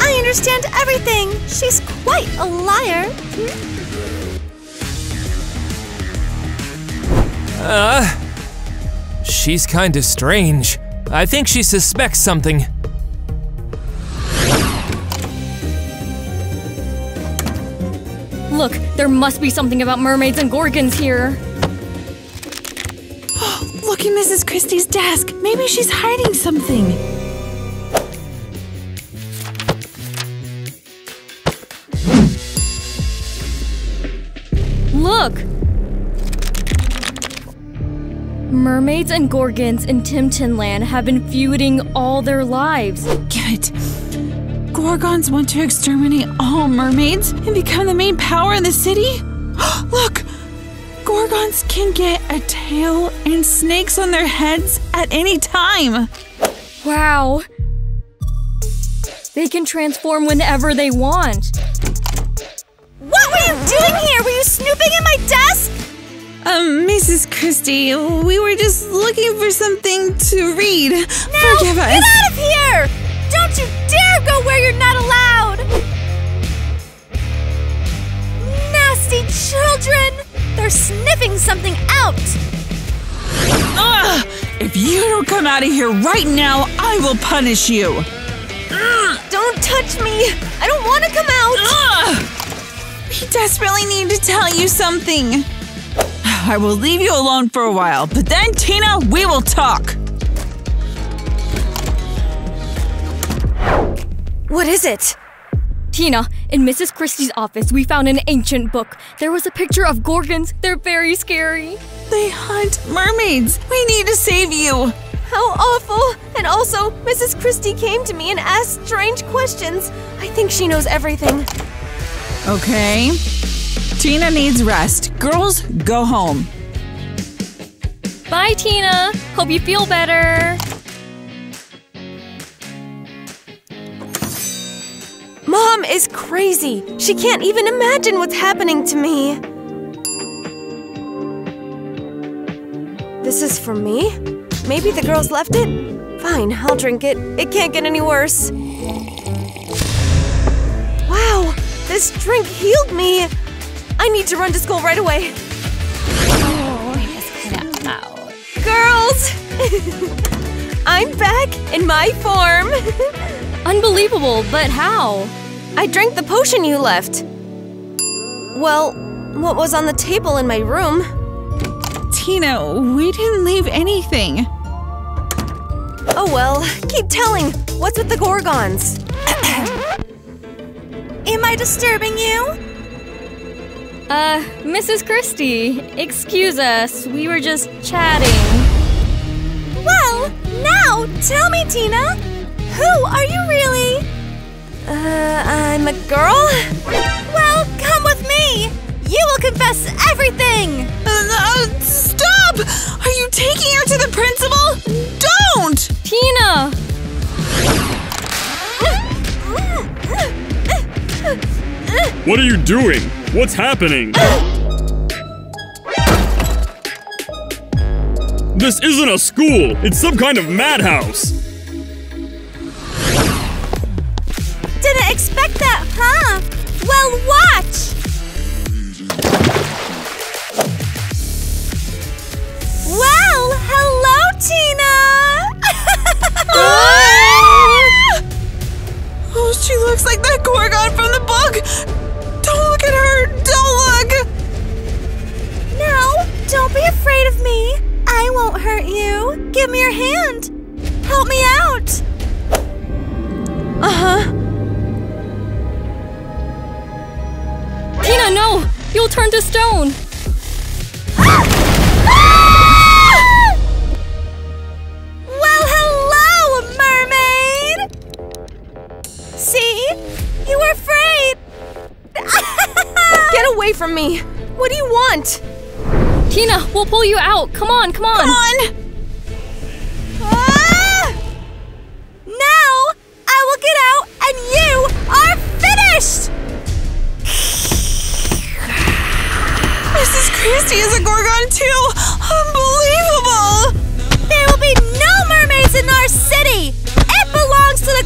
I understand everything. She's quite a liar. Hmm? Uh, she's kind of strange. I think she suspects something. Look, there must be something about mermaids and gorgons here. Look at Missus Christie's desk. Maybe she's hiding something. Look! Mermaids and gorgons in Tim Tin Land have been feuding all their lives. Give it. Gorgons want to exterminate all mermaids and become the main power in the city? Look! Gorgons can get a tail and snakes on their heads at any time! Wow! They can transform whenever they want! What were you doing here? Were you snooping in my desk? Um, Missus Christie, we were just looking for something to read. No, forgive us. Get out of here! Don't you dare go where you're not allowed! Nasty children! They're sniffing something out! Ugh! If you don't come out of here right now, I will punish you! Ugh. Don't touch me! I don't want to come out! Ugh. We desperately need to tell you something! I will leave you alone for a while, but then, Tina, we will talk! What is it? Tina, in Missus Christie's office, we found an ancient book. There was a picture of Gorgons. They're very scary. They hunt mermaids. We need to save you. How awful. And also, Missus Christie came to me and asked strange questions. I think she knows everything. Okay. Tina needs rest. Girls, go home. Bye, Tina. Hope you feel better. Mom is crazy. She can't even imagine what's happening to me. This is for me? Maybe the girls left it? Fine, I'll drink it. It can't get any worse. Wow, this drink healed me. I need to run to school right away. Oh, girls! I'm back in my form. Unbelievable, but how? I drank the potion you left. Well, what was on the table in my room? Tina, we didn't leave anything. Oh well, keep telling. What's with the Gorgons? Am I disturbing you? Uh, Missus Christie, excuse us. We were just chatting. Well, now tell me, Tina. Who are you really? Uh, I'm a girl? Well, come with me. You will confess everything. Uh, uh, stop! Are you taking her to the principal? Don't! Tina! What are you doing? What's happening? This isn't a school! It's some kind of madhouse! Didn't expect that, huh? Well, watch! Well, hello, Tina! Oh! Oh, she looks like that Gorgon from the book! Don't look at her! Don't look! No, don't be afraid of me. I won't hurt you. Give me your hand. Help me out. Uh-huh. Tina, no! You'll turn to stone. Ah! Ah! Well, hello, mermaid! See? You were afraid. Get away from me! What do you want? Tina, we'll pull you out! Come on, come on! Come on! Ah! Now, I will get out and you are finished! Missus Christie is a Gorgon too! Unbelievable! There will be no mermaids in our city! It belongs to the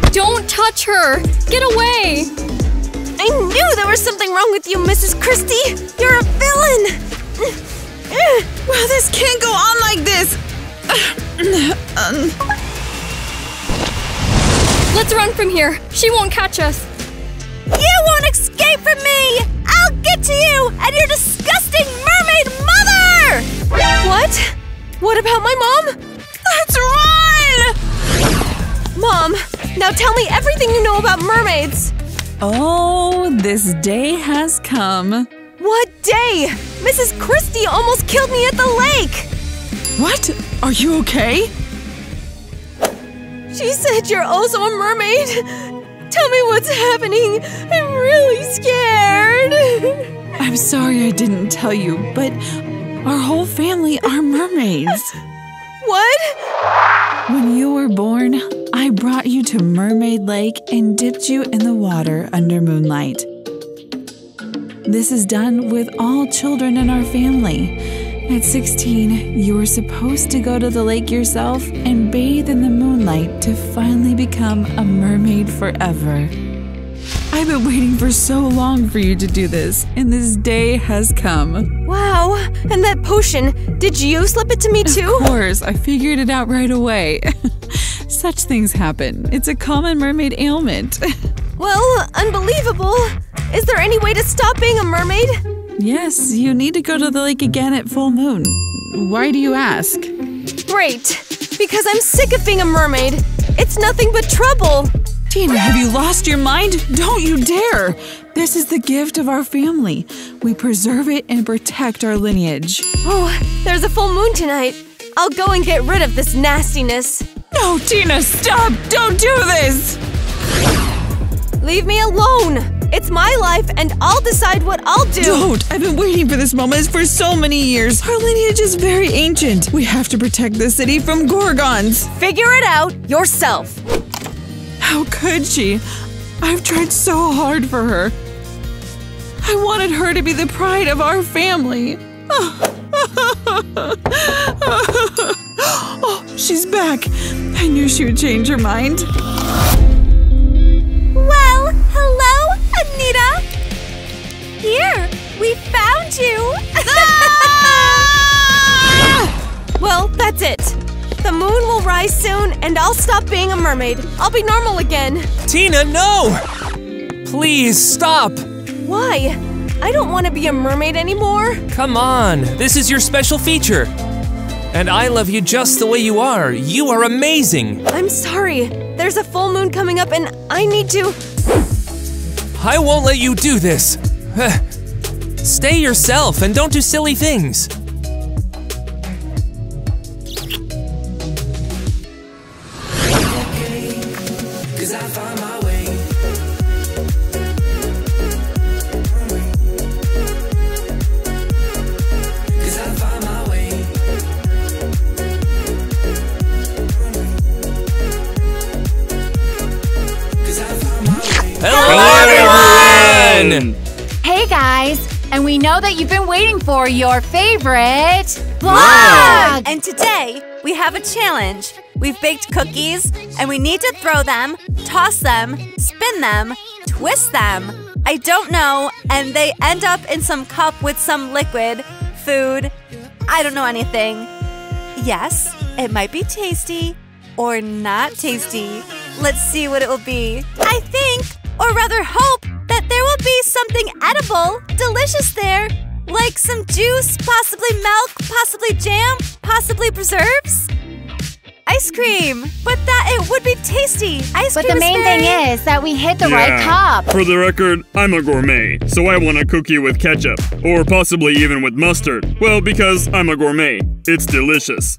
Gorgons! Don't touch her! Get away! I knew there was something wrong with you, Missus Christie! You're a villain! Well, this can't go on like this! Let's run from here! She won't catch us! You won't escape from me! I'll get to you and your disgusting mermaid mother! What? What about my mom? Let's run! Mom! Now tell me everything you know about mermaids! Oh, this day has come. What day? Missus Christie almost killed me at the lake! What? Are you okay? She said you're also a mermaid. Tell me what's happening. I'm really scared. I'm sorry I didn't tell you, but our whole family are mermaids. What? When you were born, I brought you to Mermaid Lake and dipped you in the water under moonlight. This is done with all children in our family. At sixteen, you were supposed to go to the lake yourself and bathe in the moonlight to finally become a mermaid forever. I've been waiting for so long for you to do this, and this day has come. Wow, and that potion, did you slip it to me too? Of course, I figured it out right away. Such things happen. It's a common mermaid ailment. Well, unbelievable. Is there any way to stop being a mermaid? Yes, you need to go to the lake again at full moon. Why do you ask? Great, because I'm sick of being a mermaid. It's nothing but trouble. Tina, have you lost your mind? Don't you dare! This is the gift of our family. We preserve it and protect our lineage. Oh, there's a full moon tonight. I'll go and get rid of this nastiness. No, Tina, stop! Don't do this! Leave me alone! It's my life, and I'll decide what I'll do! Don't! I've been waiting for this moment for so many years! Our lineage is very ancient! We have to protect this city from Gorgons! Figure it out yourself! How could she? I've tried so hard for her! I wanted her to be the pride of our family! Oh, she's back! I knew she would change her mind! Well, hello! Nita? Here! We found you! Well, that's it. The moon will rise soon, and I'll stop being a mermaid. I'll be normal again. Tina, no! Please, stop! Why? I don't want to be a mermaid anymore. Come on, this is your special feature. And I love you just the way you are. You are amazing! I'm sorry. There's a full moon coming up, and I need to... I won't let you do this! Stay yourself and don't do silly things! Hey guys, and we know that you've been waiting for your favorite vlog! And today, we have a challenge. We've baked cookies, and we need to throw them, toss them, spin them, twist them. I don't know, and they end up in some cup with some liquid, food, I don't know anything. Yes, it might be tasty, or not tasty. Let's see what it will be. I think, or rather hope, that there will be something edible, delicious there, like some juice, possibly milk, possibly jam, possibly preserves. Ice cream! But that it would be tasty! Ice but cream But the main is very... thing is that we hit the yeah. right cup! For the record, I'm a gourmet, so I want a cookie with ketchup. Or possibly even with mustard. Well, because I'm a gourmet. It's delicious.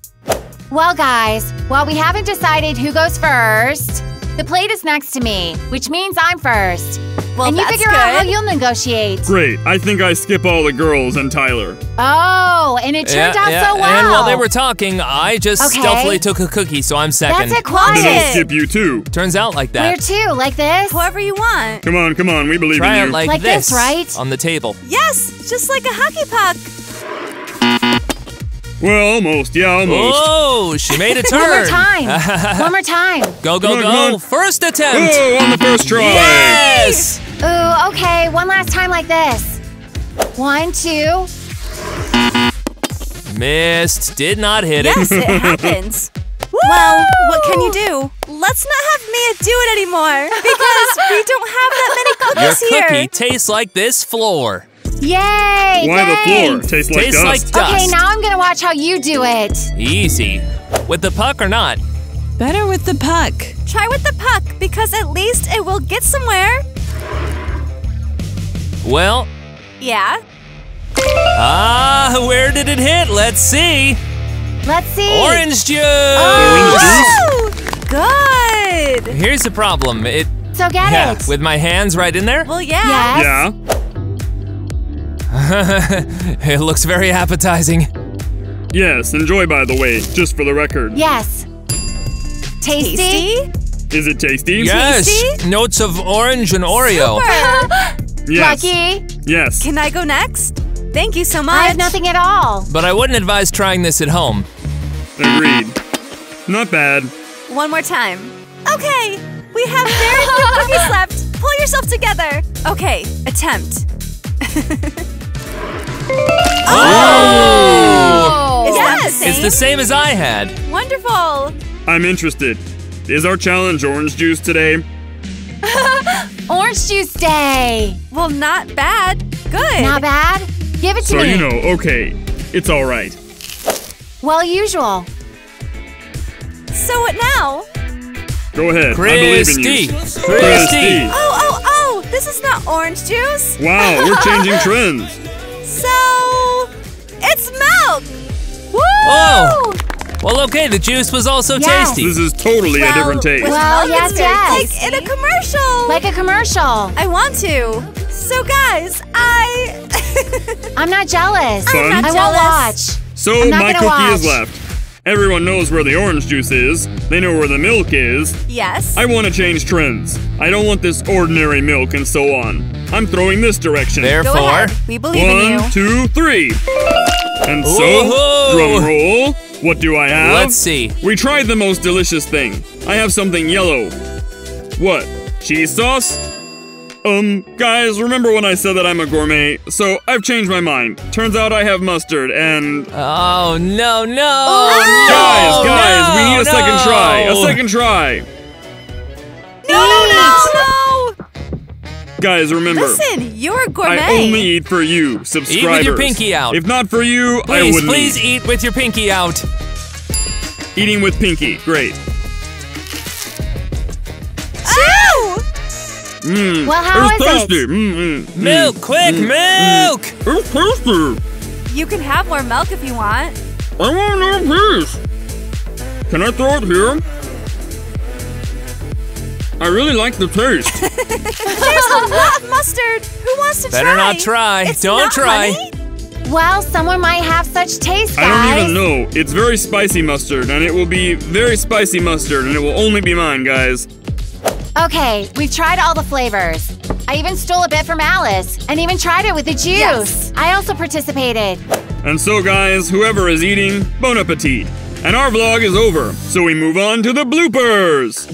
Well guys, while we haven't decided who goes first, the plate is next to me, which means I'm first. Well, and you figure good. out how you'll negotiate. Great. I think I skip all the girls and Tyler. Oh, and it turned yeah, out yeah. so well. And while they were talking, I just okay. stealthily took a cookie, so I'm second. That's it, quiet. Then I'll skip you too. Turns out like that. We're two, like this. However you want. Come on, come on. We believe Try in you. It like, like this, this, right? On the table. Yes, just like a hockey puck. Well, almost. Yeah, almost. Oh, she made a turn. One more time. One more time. Go, go, on, go. First attempt. Oh, on the first try. Yes. Ooh, okay, one last time like this. One, two. Missed. Did not hit it. Yes, it happens. Well, what can you do? Let's not have Mia do it anymore, because we don't have that many cookies here. Your cookie here. tastes like this floor. Yay, Why thanks. the floor? Tastes like tastes dust. Like dust. Okay, now I'm going to watch how you do it. Easy. With the puck or not? Better with the puck. Try with the puck, because at least it will get somewhere. Well. Yeah. Ah, where did it hit? Let's see. Let's see. Orange juice. Oh, orange juice. Good. good. Here's the problem. It. So get yeah, it. With my hands right in there? Well, yeah. Yes. Yeah. It looks very appetizing. Yes, enjoy, by the way, just for the record. Yes. Tasty? Is it tasty? Yes. Tasty? Notes of orange and Oreo. Super. Yes. Lucky. Yes. Can I go next? Thank you so much. I have nothing at all. But I wouldn't advise trying this at home. Agreed. Not bad. One more time. Okay. We have very few cookies left. Pull yourself together. Okay. Attempt. Oh! Oh! Is yes. that the same? It's the same as I had. Wonderful. I'm interested. Is our challenge orange juice today? Orange juice day. Well, not bad. Good. Not bad. Give it to so me. So you know, okay, it's all right. Well, usual. So what now? Go ahead. Christy. I believe in you. Christy. Christy. Oh, oh, oh. This is not orange juice. Wow, we're changing trends. So, it's milk. Woo! Oh. Well, okay, the juice was also yes. tasty. This is totally well, a different taste. Well, yes, yes. Like in a commercial. Like a commercial. I want to. So, guys, I... I'm not jealous. Fun? I'm not I jealous. Won't watch. So, my cookie watch. Is left. Everyone knows where the orange juice is. They know where the milk is. Yes. I want to change trends. I don't want this ordinary milk and so on. I'm throwing this direction. Therefore, we believe one, in you. One, two, three. And so, drum roll. What do I have? Let's see. We tried the most delicious thing. I have something yellow. What? Cheese sauce? Um, guys, remember when I said that I'm a gourmet? So, I've changed my mind. Turns out I have mustard and... Oh, no, no! Oh, guys, guys, no, we need a no. second try. A second try. No, no, no, no! Guys, remember... Listen, you're a gourmet. I only eat for you, subscribers. Eat with your pinky out. If not for you, please, I wouldn't Please, please eat. eat with your pinky out. Eating with pinky, great. Mm. Well, how it's is thirsty. It? Mm, mm, milk, mm, quick, mm, milk! Mm. It's thirsty. You can have more milk if you want. I want another piece. Can I throw it here? I really like the taste. There's a lot of mustard. Who wants to Better try? Better not try. It's Don't not try. Honey? Well, someone might have such taste, guys. I don't even know. It's very spicy mustard, and it will be very spicy mustard, and it will only be mine, guys. Okay, we've tried all the flavors. I even stole a bit from Alice and even tried it with the juice. Yes. I also participated. And so, guys, whoever is eating, bon appetit. And our vlog is over, so we move on to the bloopers.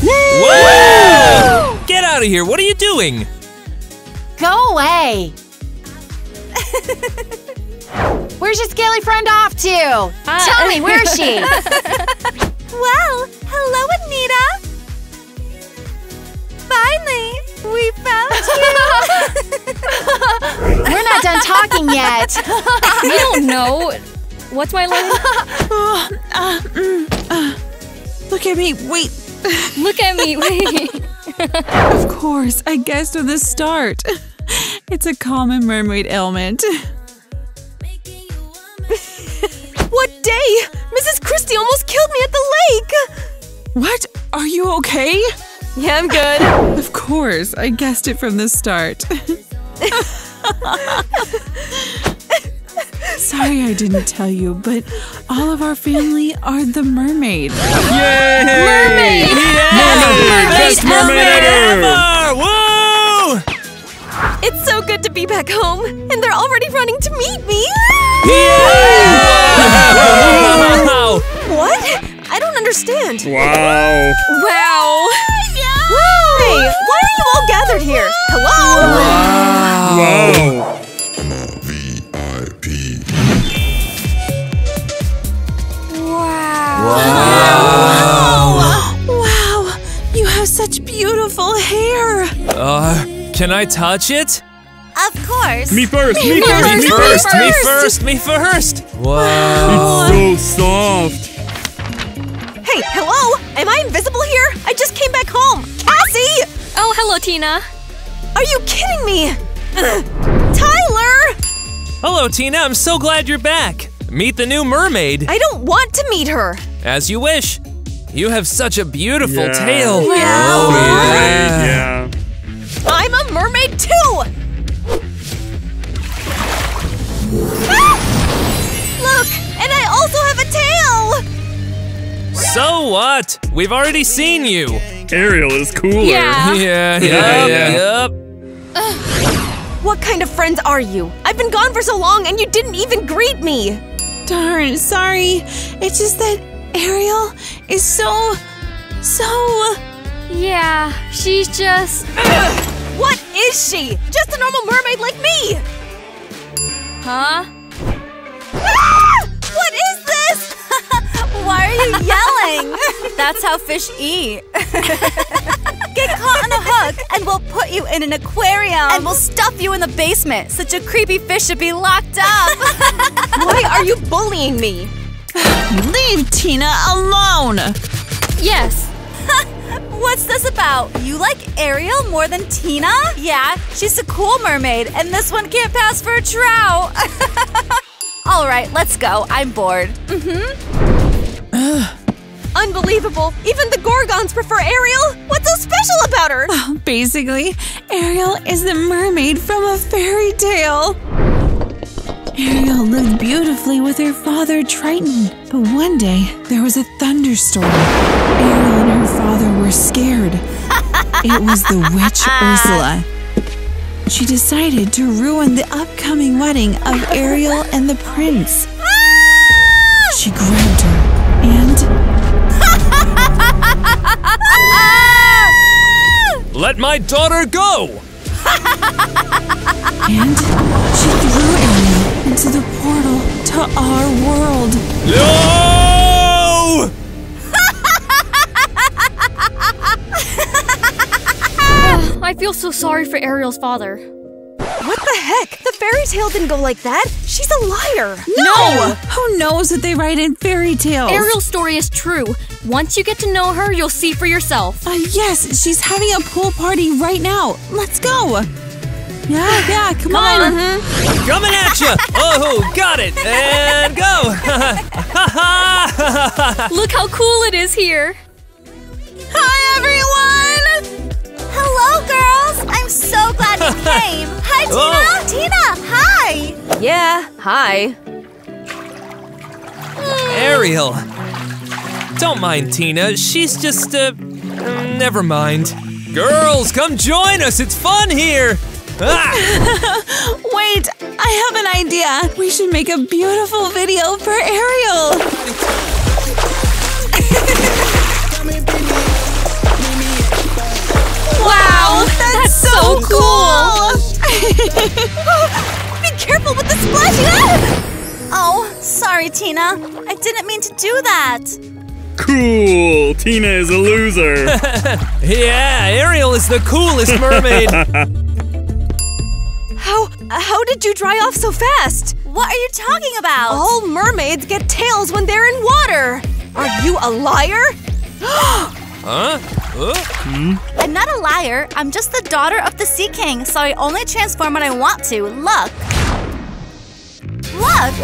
Woo! Whoa! Woo! Get out of here. What are you doing? Go away. Where's your scaly friend off to? Hi. Tell me, where is she? Well, hello, Anita. Finally, we found you! We're not done talking yet! I don't know. What's my line? Oh, uh, mm, uh, look at me, wait. Look at me, wait. Of course, I guessed with the start. It's a common mermaid ailment. What day? Missus Christie almost killed me at the lake! What? Are you okay? Yeah, I'm good. Of course, I guessed it from the start. Sorry I didn't tell you, but all of our family are the mermaids. Yay! Mermaid! Yeah! Best mermaid ever! ever! Woo! It's so good to be back home, and they're already running to meet me! Yeah! Wow! What? I don't understand. Wow. Wow. Hey, why are you all gathered here? Hello? Wow. Wow. V I P. Wow. Wow. Wow. Wow. You have such beautiful hair. Uh, can I touch it? Of course. Me first. Me, me, first, first, me first. first. Me first. Me first. Me first. Wow. It's so soft. Hey, hello? Am I invisible here? I just came back home. Cassie! Oh, hello, Tina. Are you kidding me? Ugh. Tyler! Hello, Tina. I'm so glad you're back. Meet the new mermaid. I don't want to meet her. As you wish. You have such a beautiful yeah. tail. Yeah. Oh, yeah. yeah. I'm a mermaid too. Ah! Look, and I also have a tail. So what? We've already seen you. Ariel is cooler. Yeah. Yeah. Yeah. yeah. Yep. What kind of friends are you? I've been gone for so long and you didn't even greet me! Darn, sorry. It's just that Ariel is so... so... Yeah, she's just... Ugh. What is she? Just a normal mermaid like me! Huh? Ah! What is this? Why are you yelling? That's how fish eat. Get caught on a hook, and we'll put you in an aquarium. And we'll stuff you in the basement. Such a creepy fish should be locked up. Why are you bullying me? Leave Tina alone. Yes. What's this about? You like Ariel more than Tina? Yeah, she's a cool mermaid, and this one can't pass for a trout. All right, let's go. I'm bored. Mm-hmm. Unbelievable! Even the Gorgons prefer Ariel! What's so special about her? Oh, basically, Ariel is the mermaid from a fairy tale. Ariel lived beautifully with her father Triton, but one day there was a thunderstorm. Ariel and her father were scared. It was the witch Ursula. She decided to ruin the upcoming wedding of Ariel and the prince. She grabbed her and... Let my daughter go! And she threw Ariel into the portal to our world. No! uh, I feel so sorry for Ariel's father. What the heck? The fairy tale didn't go like that. She's a liar. No! no! Who knows what they write in fairy tales? Ariel's story is true. Once you get to know her, you'll see for yourself. Uh, yes, she's having a pool party right now. Let's go. Yeah, yeah, come, come on. on. Mm-hmm. Coming at you. Oh, got it. And go. Look how cool it is here. Hi, everyone. Hello, girls! I'm so glad you came! Hi, Tina! Oh. Tina, hi! Yeah, hi. Mm. Ariel! Don't mind Tina, she's just, uh, never mind. Girls, come join us, it's fun here! Ah. Wait, I have an idea! We should make a beautiful video for Ariel! Wow, that's, that's so, so cool! cool. Be careful with the splashing! Ah! Oh, sorry, Tina. I didn't mean to do that. Cool! Tina is a loser. Yeah, Ariel is the coolest mermaid. How, how did you dry off so fast? What are you talking about? All mermaids get tails when they're in water. Are you a liar? Huh? Oh. Hmm? I'm not a liar. I'm just the daughter of the Sea King, so I only transform when I want to. Look! Look!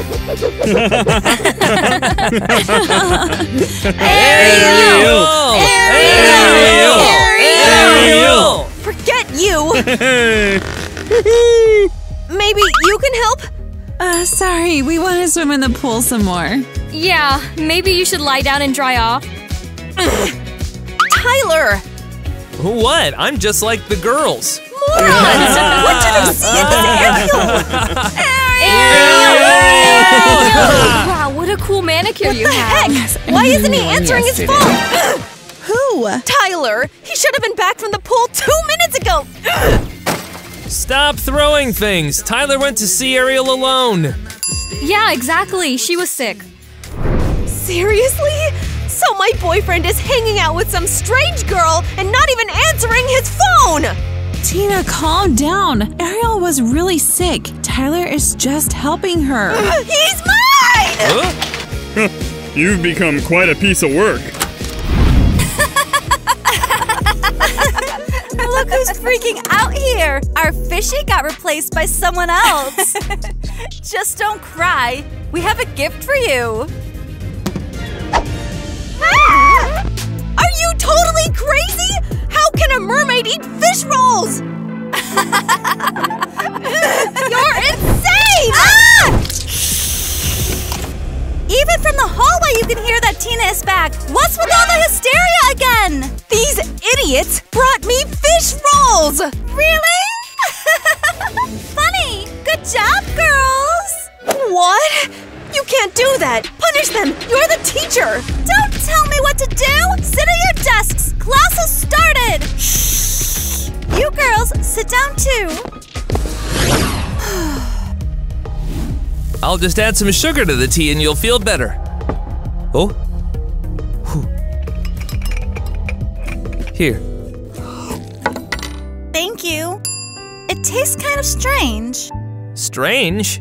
Ariel! Ariel! Ariel! Ariel! Forget you! Maybe you can help? Uh, sorry. We want to swim in the pool some more. Yeah, maybe you should lie down and dry off. Tyler! What? I'm just like the girls. Morons! What did I see in this Ariel? Ariel! Ariel! Wow, what a cool manicure you have. What the heck? Why isn't he answering his phone? Who? Tyler! He should have been back from the pool two minutes ago! Stop throwing things! Tyler went to see Ariel alone. Yeah, exactly. She was sick. Seriously? So my boyfriend is hanging out with some strange girl and not even answering his phone! Tina, calm down. Ariel was really sick. Tyler is just helping her. Uh, he's mine! Huh? You've become quite a piece of work. Look who's freaking out here! Our fishy got replaced by someone else. Just don't cry. We have a gift for you. Ah! might eat fish rolls! You're insane! Ah! Even from the hallway you can hear that Tina is back! What's with all the hysteria again? These idiots brought me fish rolls! Really? Funny! Good job, girls! What? You can't do that! Punish them! You're the teacher! Don't tell me what to do! Sit at your desks! Class has started! Shh! You girls, sit down too! I'll just add some sugar to the tea and you'll feel better. Oh. Whew. Here. Thank you. It tastes kind of strange. Strange?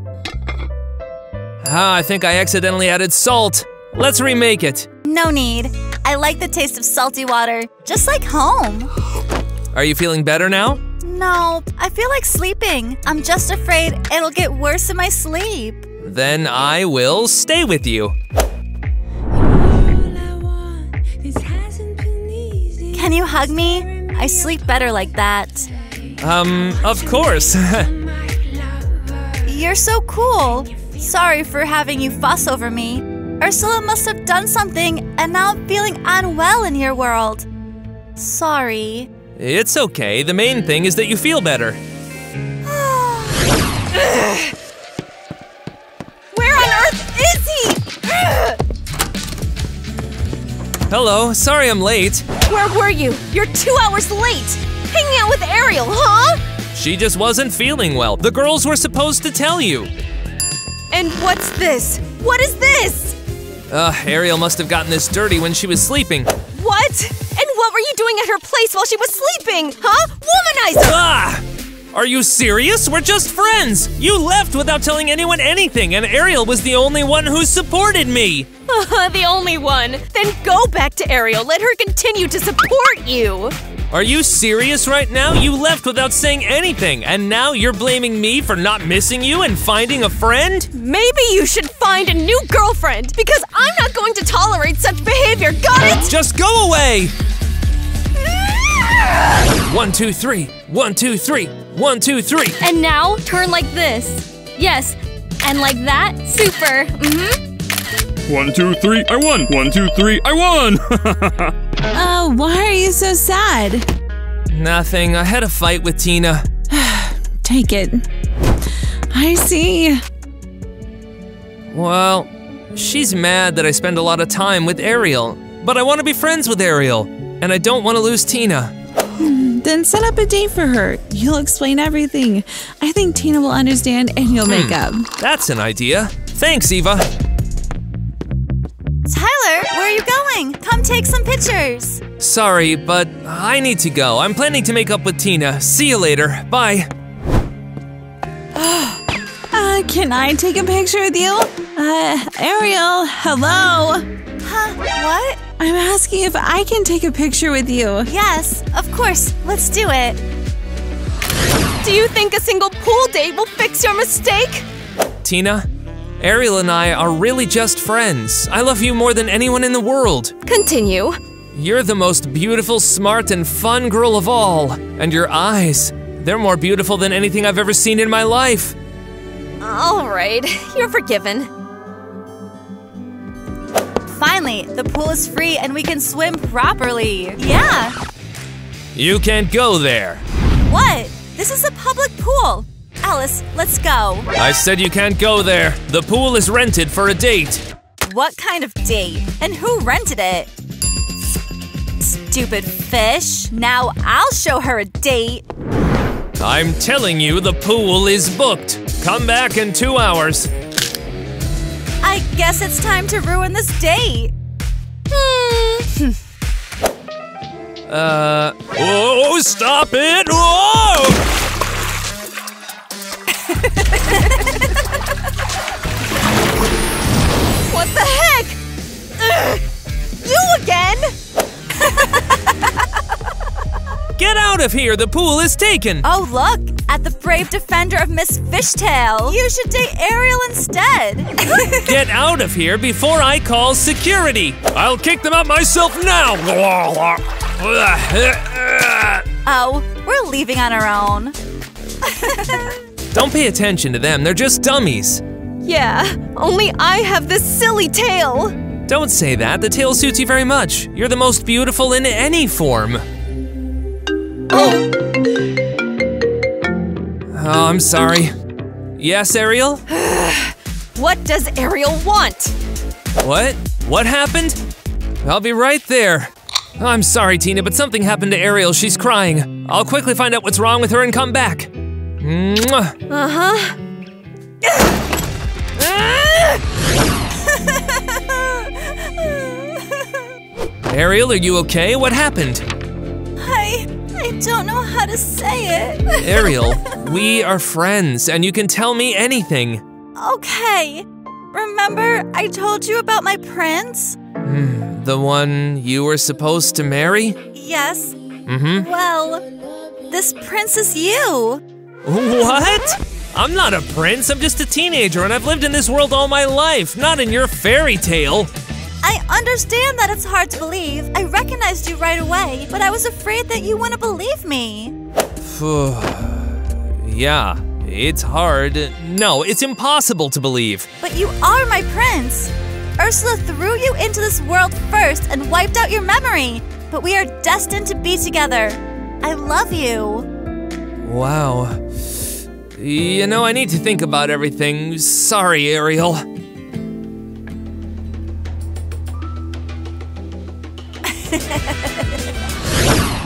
Ah, I think I accidentally added salt. Let's remake it. No need. I like the taste of salty water, just like home. Are you feeling better now? No, I feel like sleeping. I'm just afraid it'll get worse in my sleep. Then I will stay with you. Can you hug me? I sleep better like that. Um, of course. You're so cool. Sorry for having you fuss over me. Ursula must have done something, and now I'm feeling unwell in your world. Sorry. It's okay. The main thing is that you feel better. Where on earth is he? Hello. Sorry I'm late. Where were you? You're two hours late. Hanging out with Ariel, huh? She just wasn't feeling well. The girls were supposed to tell you. And what's this? What is this? Uh, Ariel must have gotten this dirty when she was sleeping. What? What were you doing at her place while she was sleeping? Huh? Womanizer! Ah! Are you serious? We're just friends! You left without telling anyone anything, and Ariel was the only one who supported me! Uh, the only one? Then go back to Ariel. Let her continue to support you! Are you serious right now? You left without saying anything, and now you're blaming me for not missing you and finding a friend? Maybe you should find a new girlfriend, because I'm not going to tolerate such behavior, got it? Just go away! One, two, three. One, two, three. One, two, three. And now, turn like this. Yes. And like that. Super. Mm-hmm. One, two, three. I won. One, two, three. I won. Oh, uh, why are you so sad? Nothing. I had a fight with Tina. Take it. I see. Well, she's mad that I spend a lot of time with Ariel. But I want to be friends with Ariel. And I don't want to lose Tina. Then set up a date for her. You'll explain everything. I think Tina will understand and you'll make up. That's an idea. Thanks, Eva. Tyler, where are you going? Come take some pictures. Sorry, but I need to go. I'm planning to make up with Tina. See you later. Bye. uh, can I take a picture with you? Uh, Ariel, hello. Huh? What? I'm asking if I can take a picture with you. Yes, of course. Let's do it. Do you think a single pool date will fix your mistake? Tina, Ariel and I are really just friends. I love you more than anyone in the world. Continue. You're the most beautiful, smart, and fun girl of all. And your eyes, they're more beautiful than anything I've ever seen in my life. All right, you're forgiven. Finally, the pool is free and we can swim properly. Yeah! You can't go there. What? This is a public pool. Alice, let's go. I said you can't go there. The pool is rented for a date. What kind of date? And who rented it? Stupid fish. Now I'll show her a date. I'm telling you, the pool is booked. Come back in two hours. I guess it's time to ruin this date. Hmm. uh. Whoa! Stop it! Whoa! What the heck? Ugh. You again? Get out of here! The pool is taken. Oh look! At the brave defender of Miss Fishtail. You should date Ariel instead. Get out of here before I call security. I'll kick them out myself now. Uh-oh, we're leaving on our own. Don't pay attention to them, they're just dummies. Yeah, only I have this silly tail. Don't say that, the tail suits you very much. You're the most beautiful in any form. Oh. Oh, I'm sorry. Yes, Ariel? What does Ariel want? What? What happened? I'll be right there. Oh, I'm sorry, Tina, but something happened to Ariel. She's crying. I'll quickly find out what's wrong with her and come back. Mwah. Uh-huh. Ariel, are you okay? What happened? I... I don't know how to say it. Ariel, we are friends, and you can tell me anything. Okay. Remember, I told you about my prince? Mm, the one you were supposed to marry? Yes. Mm-hmm. Well, this prince is you. What? I'm not a prince. I'm just a teenager, and I've lived in this world all my life, not in your fairy tale. I understand that it's hard to believe. I recognized you right away, but I was afraid that you wouldn't believe me. Yeah, it's hard. No, it's impossible to believe. But you are my prince. Ursula threw you into this world first and wiped out your memory. But we are destined to be together. I love you. Wow. You know, I need to think about everything. Sorry, Ariel.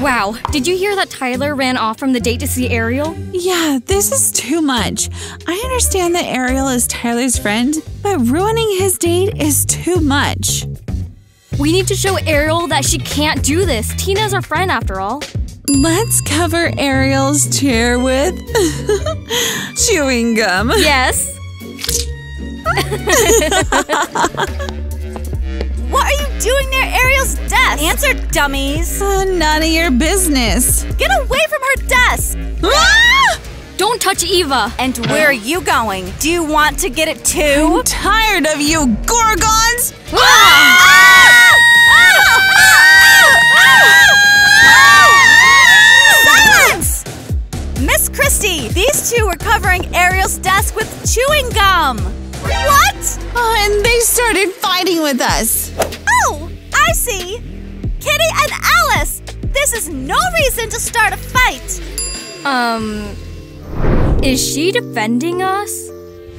Wow, did you hear that Tyler ran off from the date to see Ariel? Yeah, this is too much. I understand that Ariel is Tyler's friend, but ruining his date is too much. We need to show Ariel that she can't do this. Tina's our friend after all. Let's cover Ariel's chair with chewing gum. Yes. What are you doing near Ariel's desk? Answer, dummies. Uh, none of your business. Get away from her desk. Ah! Don't touch Eva. And where are you going? Do you want to get it too? I'm tired of you gorgons. Ah! Ah! Ah! Ah! Ah! Ah! Silence! Miss Christie, these two were covering Ariel's desk with chewing gum. What? Oh, and they started fighting with us. Oh, I see. Kitty and Alice, this is no reason to start a fight. Um, is she defending us?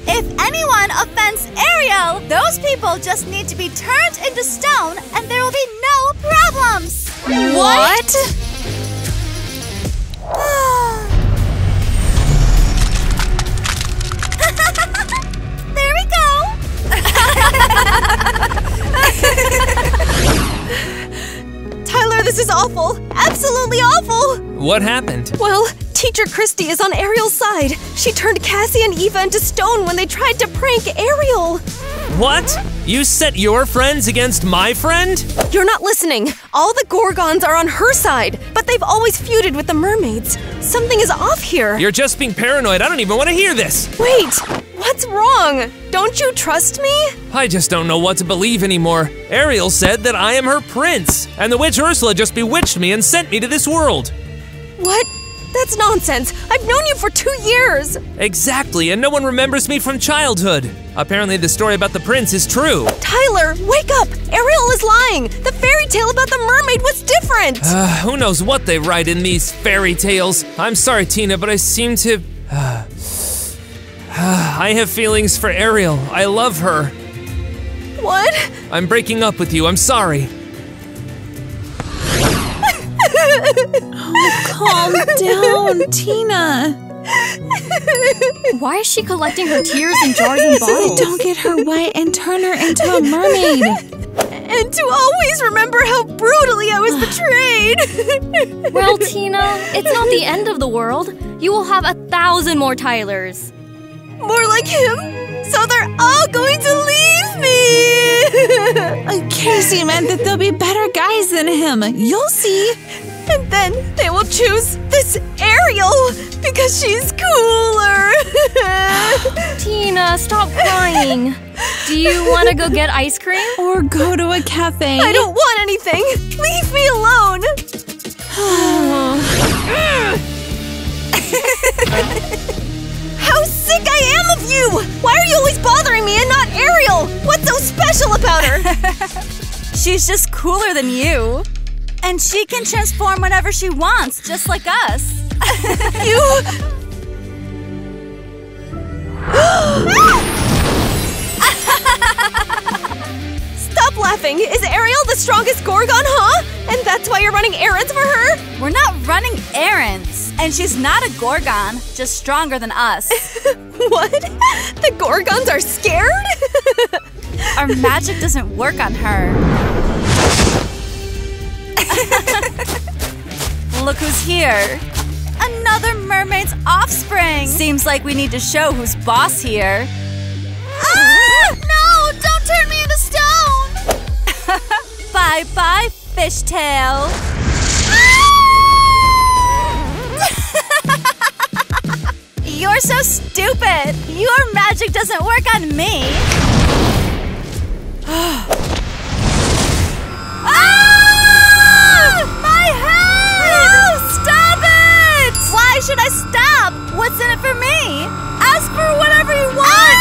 If anyone offends Ariel, those people just need to be turned into stone and there will be no problems. What? What? Tyler, this is awful. Absolutely awful. What happened? Well, Teacher Christie is on Ariel's side. She turned Cassie and Eva into stone when they tried to prank Ariel. What? You set your friends against my friend? You're not listening. All the Gorgons are on her side, but they've always feuded with the mermaids. Something is off here. You're just being paranoid. I don't even want to hear this. Wait, what's wrong? Don't you trust me? I just don't know what to believe anymore. Ariel said that I am her prince, and the witch Ursula just bewitched me and sent me to this world. What? That's nonsense! I've known you for two years! Exactly, and no one remembers me from childhood. Apparently the story about the prince is true. Tyler, wake up! Ariel is lying! The fairy tale about the mermaid was different! Uh, who knows what they write in these fairy tales? I'm sorry, Tina, but I seem to... Uh, uh, I have feelings for Ariel. I love her. What? I'm breaking up with you. I'm sorry. Oh, calm down, Tina. Why is she collecting her tears in jars and bottles? Don't get her wet and turn her into a mermaid. And to always remember how brutally I was betrayed. Well, Tina, it's not the end of the world. You will have a thousand more Tylers. More like him? So they're all going to leave me! Cassie meant that there'll be better guys than him. You'll see. And then they will choose this Ariel because she's cooler. Tina, stop crying. Do you want to go get ice cream? Or go to a cafe? I don't want anything. Leave me alone. How sick I am of you! Why are you always bothering me and not Ariel? What's so special about her? She's just cooler than you. And she can transform whenever she wants, just like us. You... Stop laughing! Is Ariel the strongest Gorgon, huh? And that's why you're running errands for her? We're not running errands. And she's not a Gorgon, just stronger than us. What? The Gorgons are scared? Our magic doesn't work on her. Look who's here. Another mermaid's offspring. Seems like we need to show who's boss here. Ah! No, don't turn me into stone. Bye-bye, fishtail. Ah! You're so stupid. Your magic doesn't work on me. Ah! Why should I stop? What's in it for me? Ask for whatever you want! Ah!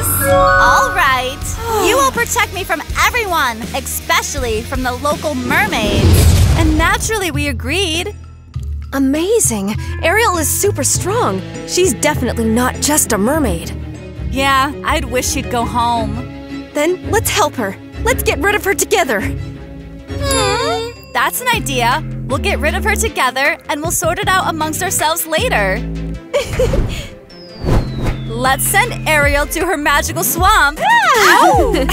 Just stop this! All right. You will protect me from everyone, especially from the local mermaids. And naturally, we agreed. Amazing. Ariel is super strong. She's definitely not just a mermaid. Yeah, I'd wish she'd go home. Then let's help her. Let's get rid of her together. Hmm. That's an idea. We'll get rid of her together, and we'll sort it out amongst ourselves later. Let's send Ariel to her magical swamp. Yeah.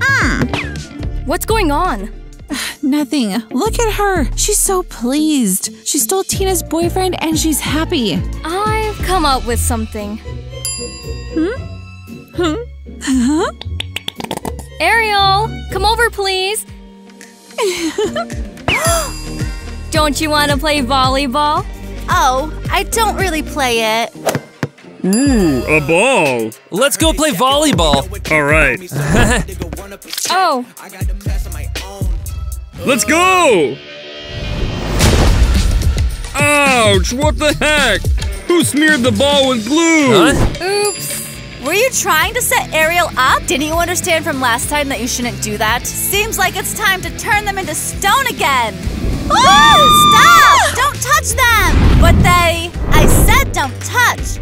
mm. What's going on? Nothing. Look at her. She's so pleased. She stole Tina's boyfriend, and she's happy. I've come up with something. Hmm? Hmm? Huh? Ariel, come over, please. Don't you want to play volleyball? Oh, I don't really play it. Ooh, a ball. Let's go play volleyball. All right. Oh. Let's go. Ouch, what the heck? Who smeared the ball with glue? Huh? Oops. Were you trying to set Ariel up? Didn't you understand from last time that you shouldn't do that? Seems like it's time to turn them into stone again. Ooh, stop! Don't touch them! But they... I said don't touch.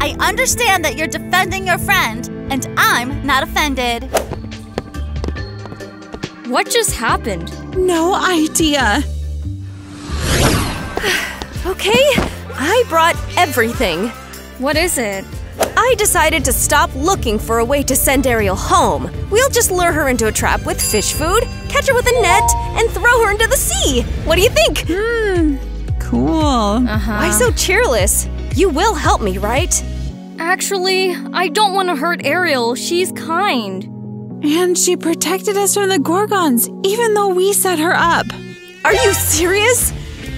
I understand that you're defending your friend, and I'm not offended. What just happened? No idea. Okay, I brought everything. What is it? I decided to stop looking for a way to send Ariel home. We'll just lure her into a trap with fish food, catch her with a net, and throw her into the sea. What do you think? Hmm, cool. Uh-huh. Why so cheerless? You will help me, right? Actually, I don't want to hurt Ariel. She's kind. And she protected us from the Gorgons, even though we set her up. Are you serious?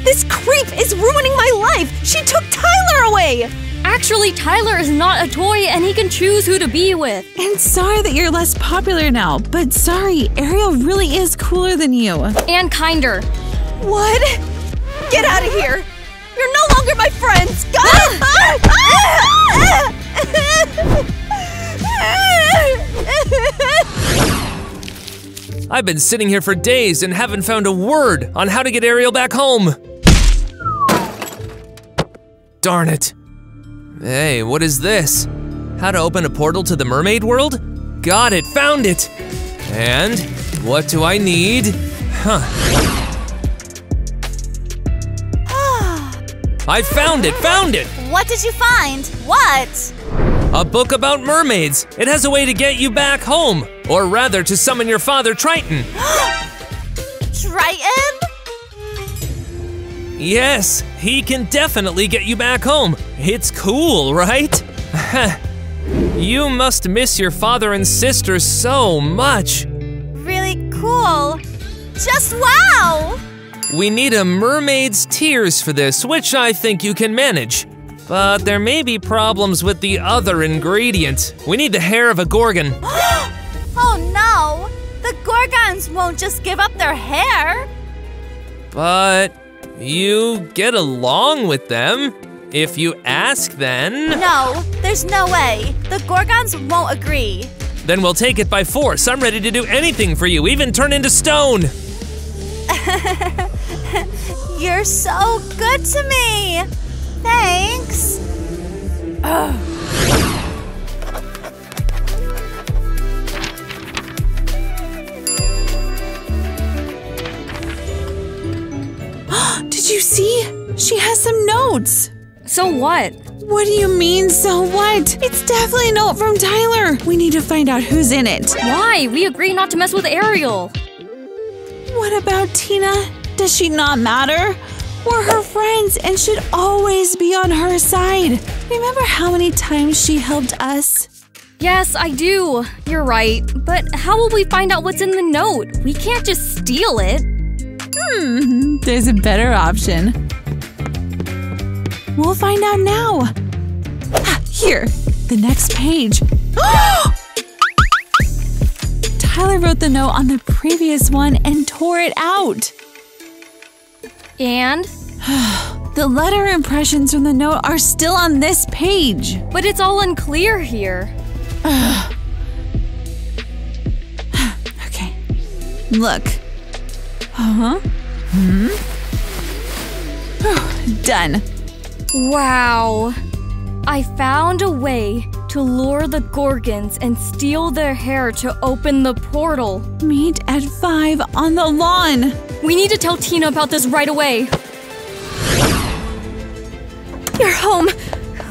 This creep is ruining my life. She took Tyler away. Actually, Tyler is not a toy, and he can choose who to be with. And sorry that you're less popular now, but sorry, Ariel really is cooler than you. And kinder. What? Get out of here! You're no longer my friends! Go! I've been sitting here for days and haven't found a word on how to get Ariel back home. Darn it. Hey, what is this? How to open a portal to the mermaid world? Got it, found it! And what do I need? Huh. I found it, found it! What did you find? What? A book about mermaids. It has a way to get you back home. Or rather, to summon your father, Triton. Triton? Yes, he can definitely get you back home. It's cool, right? You must miss your father and sister so much. Really cool. Just wow! We need a mermaid's tears for this, which I think you can manage. But there may be problems with the other ingredient. We need the hair of a Gorgon. Oh no! The Gorgons won't just give up their hair. But you get along with them. If you ask, then... No, there's no way. The Gorgons won't agree. Then we'll take it by force. I'm ready to do anything for you, even turn into stone. You're so good to me. Thanks. Ugh. Did you see? She has some notes. So what? What do you mean, so what? It's definitely a note from Tyler. We need to find out who's in it. Why? We agree not to mess with Ariel. What about Tina? Does she not matter? We're her friends and should always be on her side. Remember how many times she helped us? Yes, I do. You're right. But how will we find out what's in the note? We can't just steal it. Hmm, there's a better option. We'll find out now. Ah, here, the next page. Tyler wrote the note on the previous one and tore it out. And? The letter impressions from the note are still on this page. But it's all unclear here. Okay, look. Uh-huh. Hmm. Done. Wow. I found a way to lure the Gorgons and steal their hair to open the portal. Meet at five on the lawn. We need to tell Tina about this right away. You're home.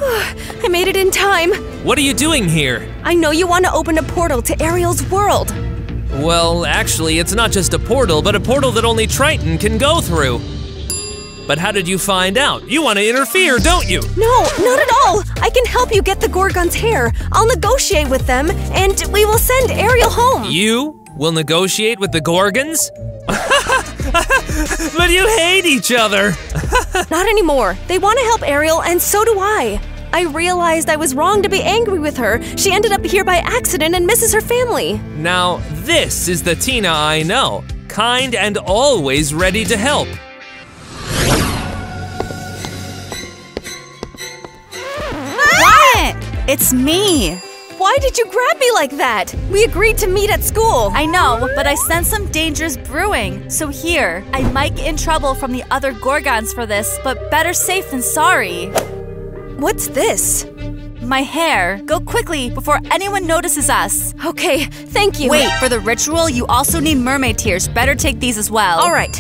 I made it in time. What are you doing here? I know you want to open a portal to Ariel's world. Well, actually, it's not just a portal, but a portal that only Triton can go through. But how did you find out? You want to interfere, don't you? No, not at all! I can help you get the Gorgon's hair. I'll negotiate with them, and we will send Ariel home. You will negotiate with the Gorgons? But you hate each other. Not anymore. They want to help Ariel, and so do I. I realized I was wrong to be angry with her. She ended up here by accident and misses her family. Now, this is the Tina I know. Kind and always ready to help. It's me! Why did you grab me like that? We agreed to meet at school! I know, but I sense some dangers brewing. So here, I might get in trouble from the other Gorgons for this, but better safe than sorry. What's this? My hair. Go quickly before anyone notices us. Okay, thank you. Wait, for the ritual, you also need mermaid tears. Better take these as well. All right.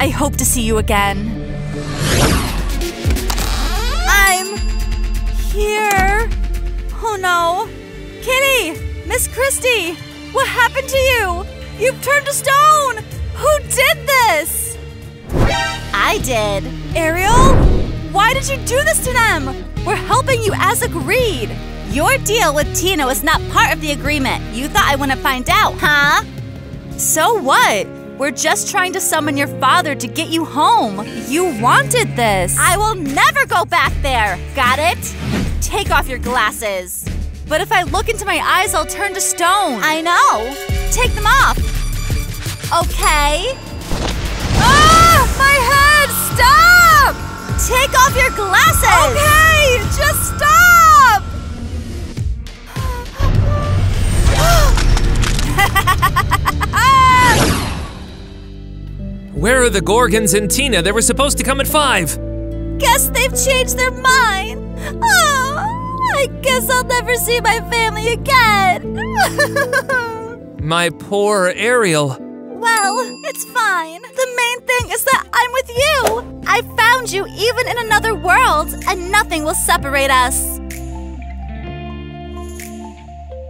I hope to see you again. Here. Oh no. Kitty! Miss Christie! What happened to you? You've turned to stone! Who did this? I did. Ariel? Why did you do this to them? We're helping you as agreed. Your deal with Tina was not part of the agreement. You thought I wouldn't find out, huh? So what? We're just trying to summon your father to get you home. You wanted this. I will never go back there. Got it? Take off your glasses. But if I look into my eyes, I'll turn to stone. I know. Take them off. Okay. Ah! My head! Stop! Take off your glasses. Okay! Just stop! Where are the Gorgons and Tina? They were supposed to come at five. Guess they've changed their mind. Oh, I guess I'll never see my family again. My poor Ariel. Well, it's fine. The main thing is that I'm with you. I found you even in another world, and nothing will separate us.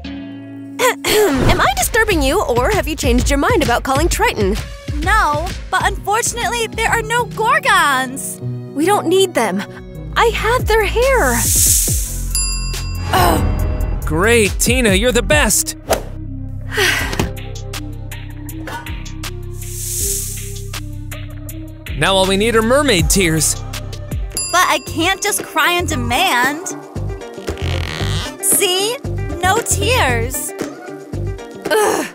Am I disturbing you, or have you changed your mind about calling Triton? No, but unfortunately, there are no Gorgons. We don't need them. I have their hair! Oh. Great, Tina, you're the best! Now all we need are mermaid tears. But I can't just cry on demand. See? No tears. Ugh.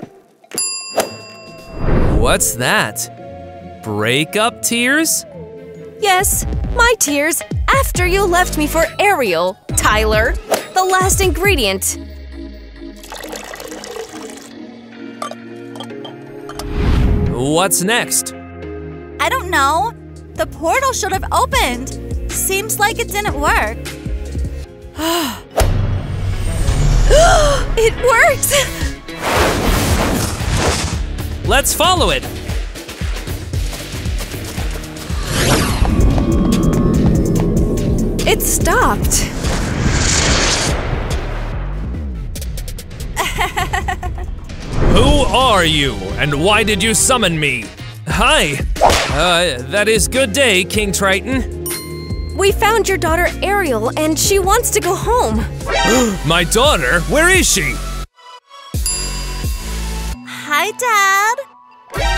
What's that? Breakup tears? Yes, my tears after you left me for Ariel, Tyler, the last ingredient. What's next? I don't know. The portal should have opened. Seems like it didn't work. It worked! Let's follow it! It stopped. Who are you, and why did you summon me? Hi! Uh, that is good day, King Triton. We found your daughter Ariel, and she wants to go home. My daughter? Where is she? Hi, Dad.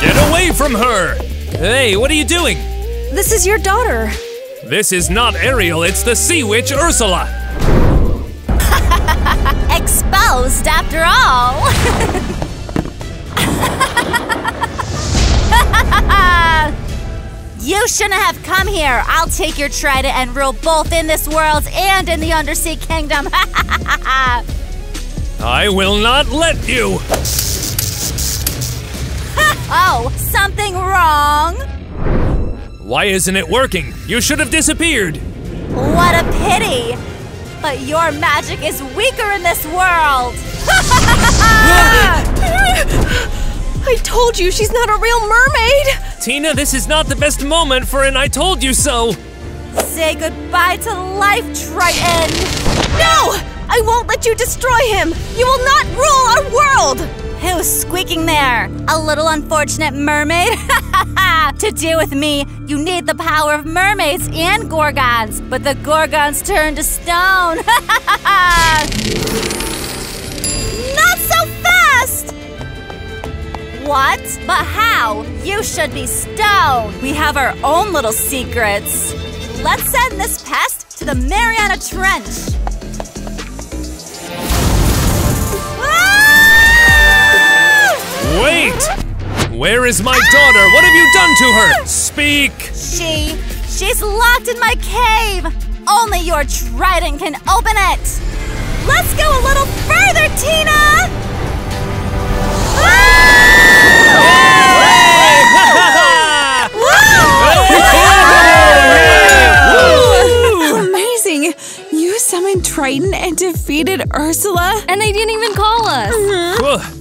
Get away from her! Hey, what are you doing? This is your daughter. This is not Ariel, it's the sea witch Ursula. Exposed after all. You shouldn't have come here. I'll take your trident and rule both in this world and in the undersea kingdom. I will not let you. Oh, something wrong. Why isn't it working? You should have disappeared. What a pity. But your magic is weaker in this world. I told you she's not a real mermaid! Tina, this is not the best moment for an I told you so! Say goodbye to life, Triton! No! I won't let you destroy him! You will not rule our world! Who's squeaking there? A little unfortunate mermaid? To deal with me, you need the power of mermaids and gorgons, but the gorgons turn to stone! Not so fast! What? But how? You should be stoned. We have our own little secrets. Let's send this pest to the Mariana Trench. Ah! Wait! Where is my daughter? What have you done to her? Speak! She, she's locked in my cave. Only your trident can open it. Let's go a little further, Tina! Ah! Amazing! You summoned Triton and defeated Ursula? And they didn't even call us! Mm-hmm.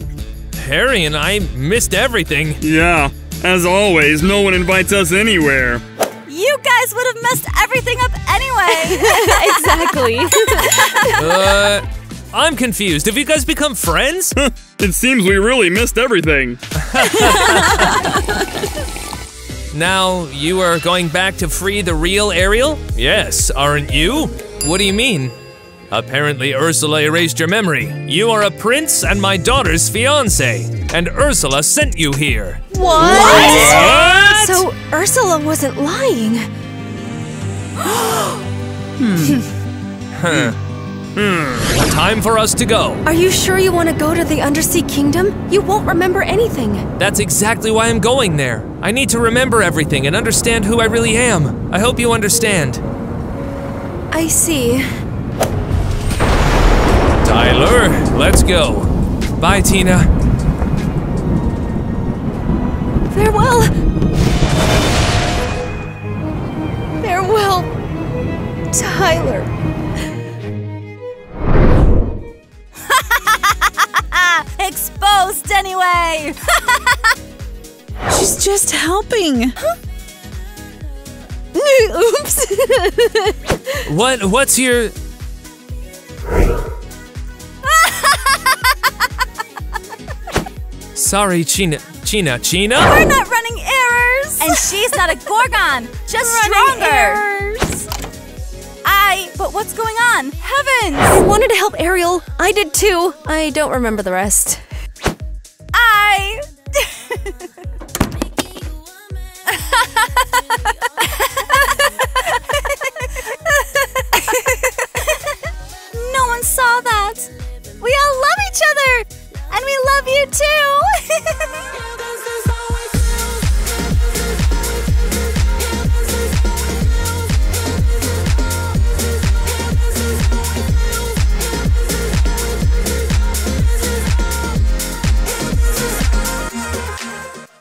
Harry and I missed everything. Yeah, as always, no one invites us anywhere. You guys would have messed everything up anyway! Exactly. uh, I'm confused. Have you guys become friends? It seems we really missed everything. Now you are going back to free the real Ariel? Yes, aren't you? What do you mean? Apparently Ursula erased your memory. You are a prince and my daughter's fiance, and Ursula sent you here. What? What? So Ursula wasn't lying. hmm. Huh. Hmm. Time for us to go. Are you sure you want to go to the Undersea Kingdom? You won't remember anything. That's exactly why I'm going there. I need to remember everything and understand who I really am. I hope you understand. I see. Tyler, let's go. Bye, Tina. Farewell. Farewell, Tyler. Exposed anyway! She's just helping. Huh? Oops. What? What's your? Sorry, Tina. Tina. Tina. We're not running errors. And she's not a gorgon. Just running errors. I, but what's going on? Heavens! I wanted to help Ariel. I did too. I don't remember the rest. I...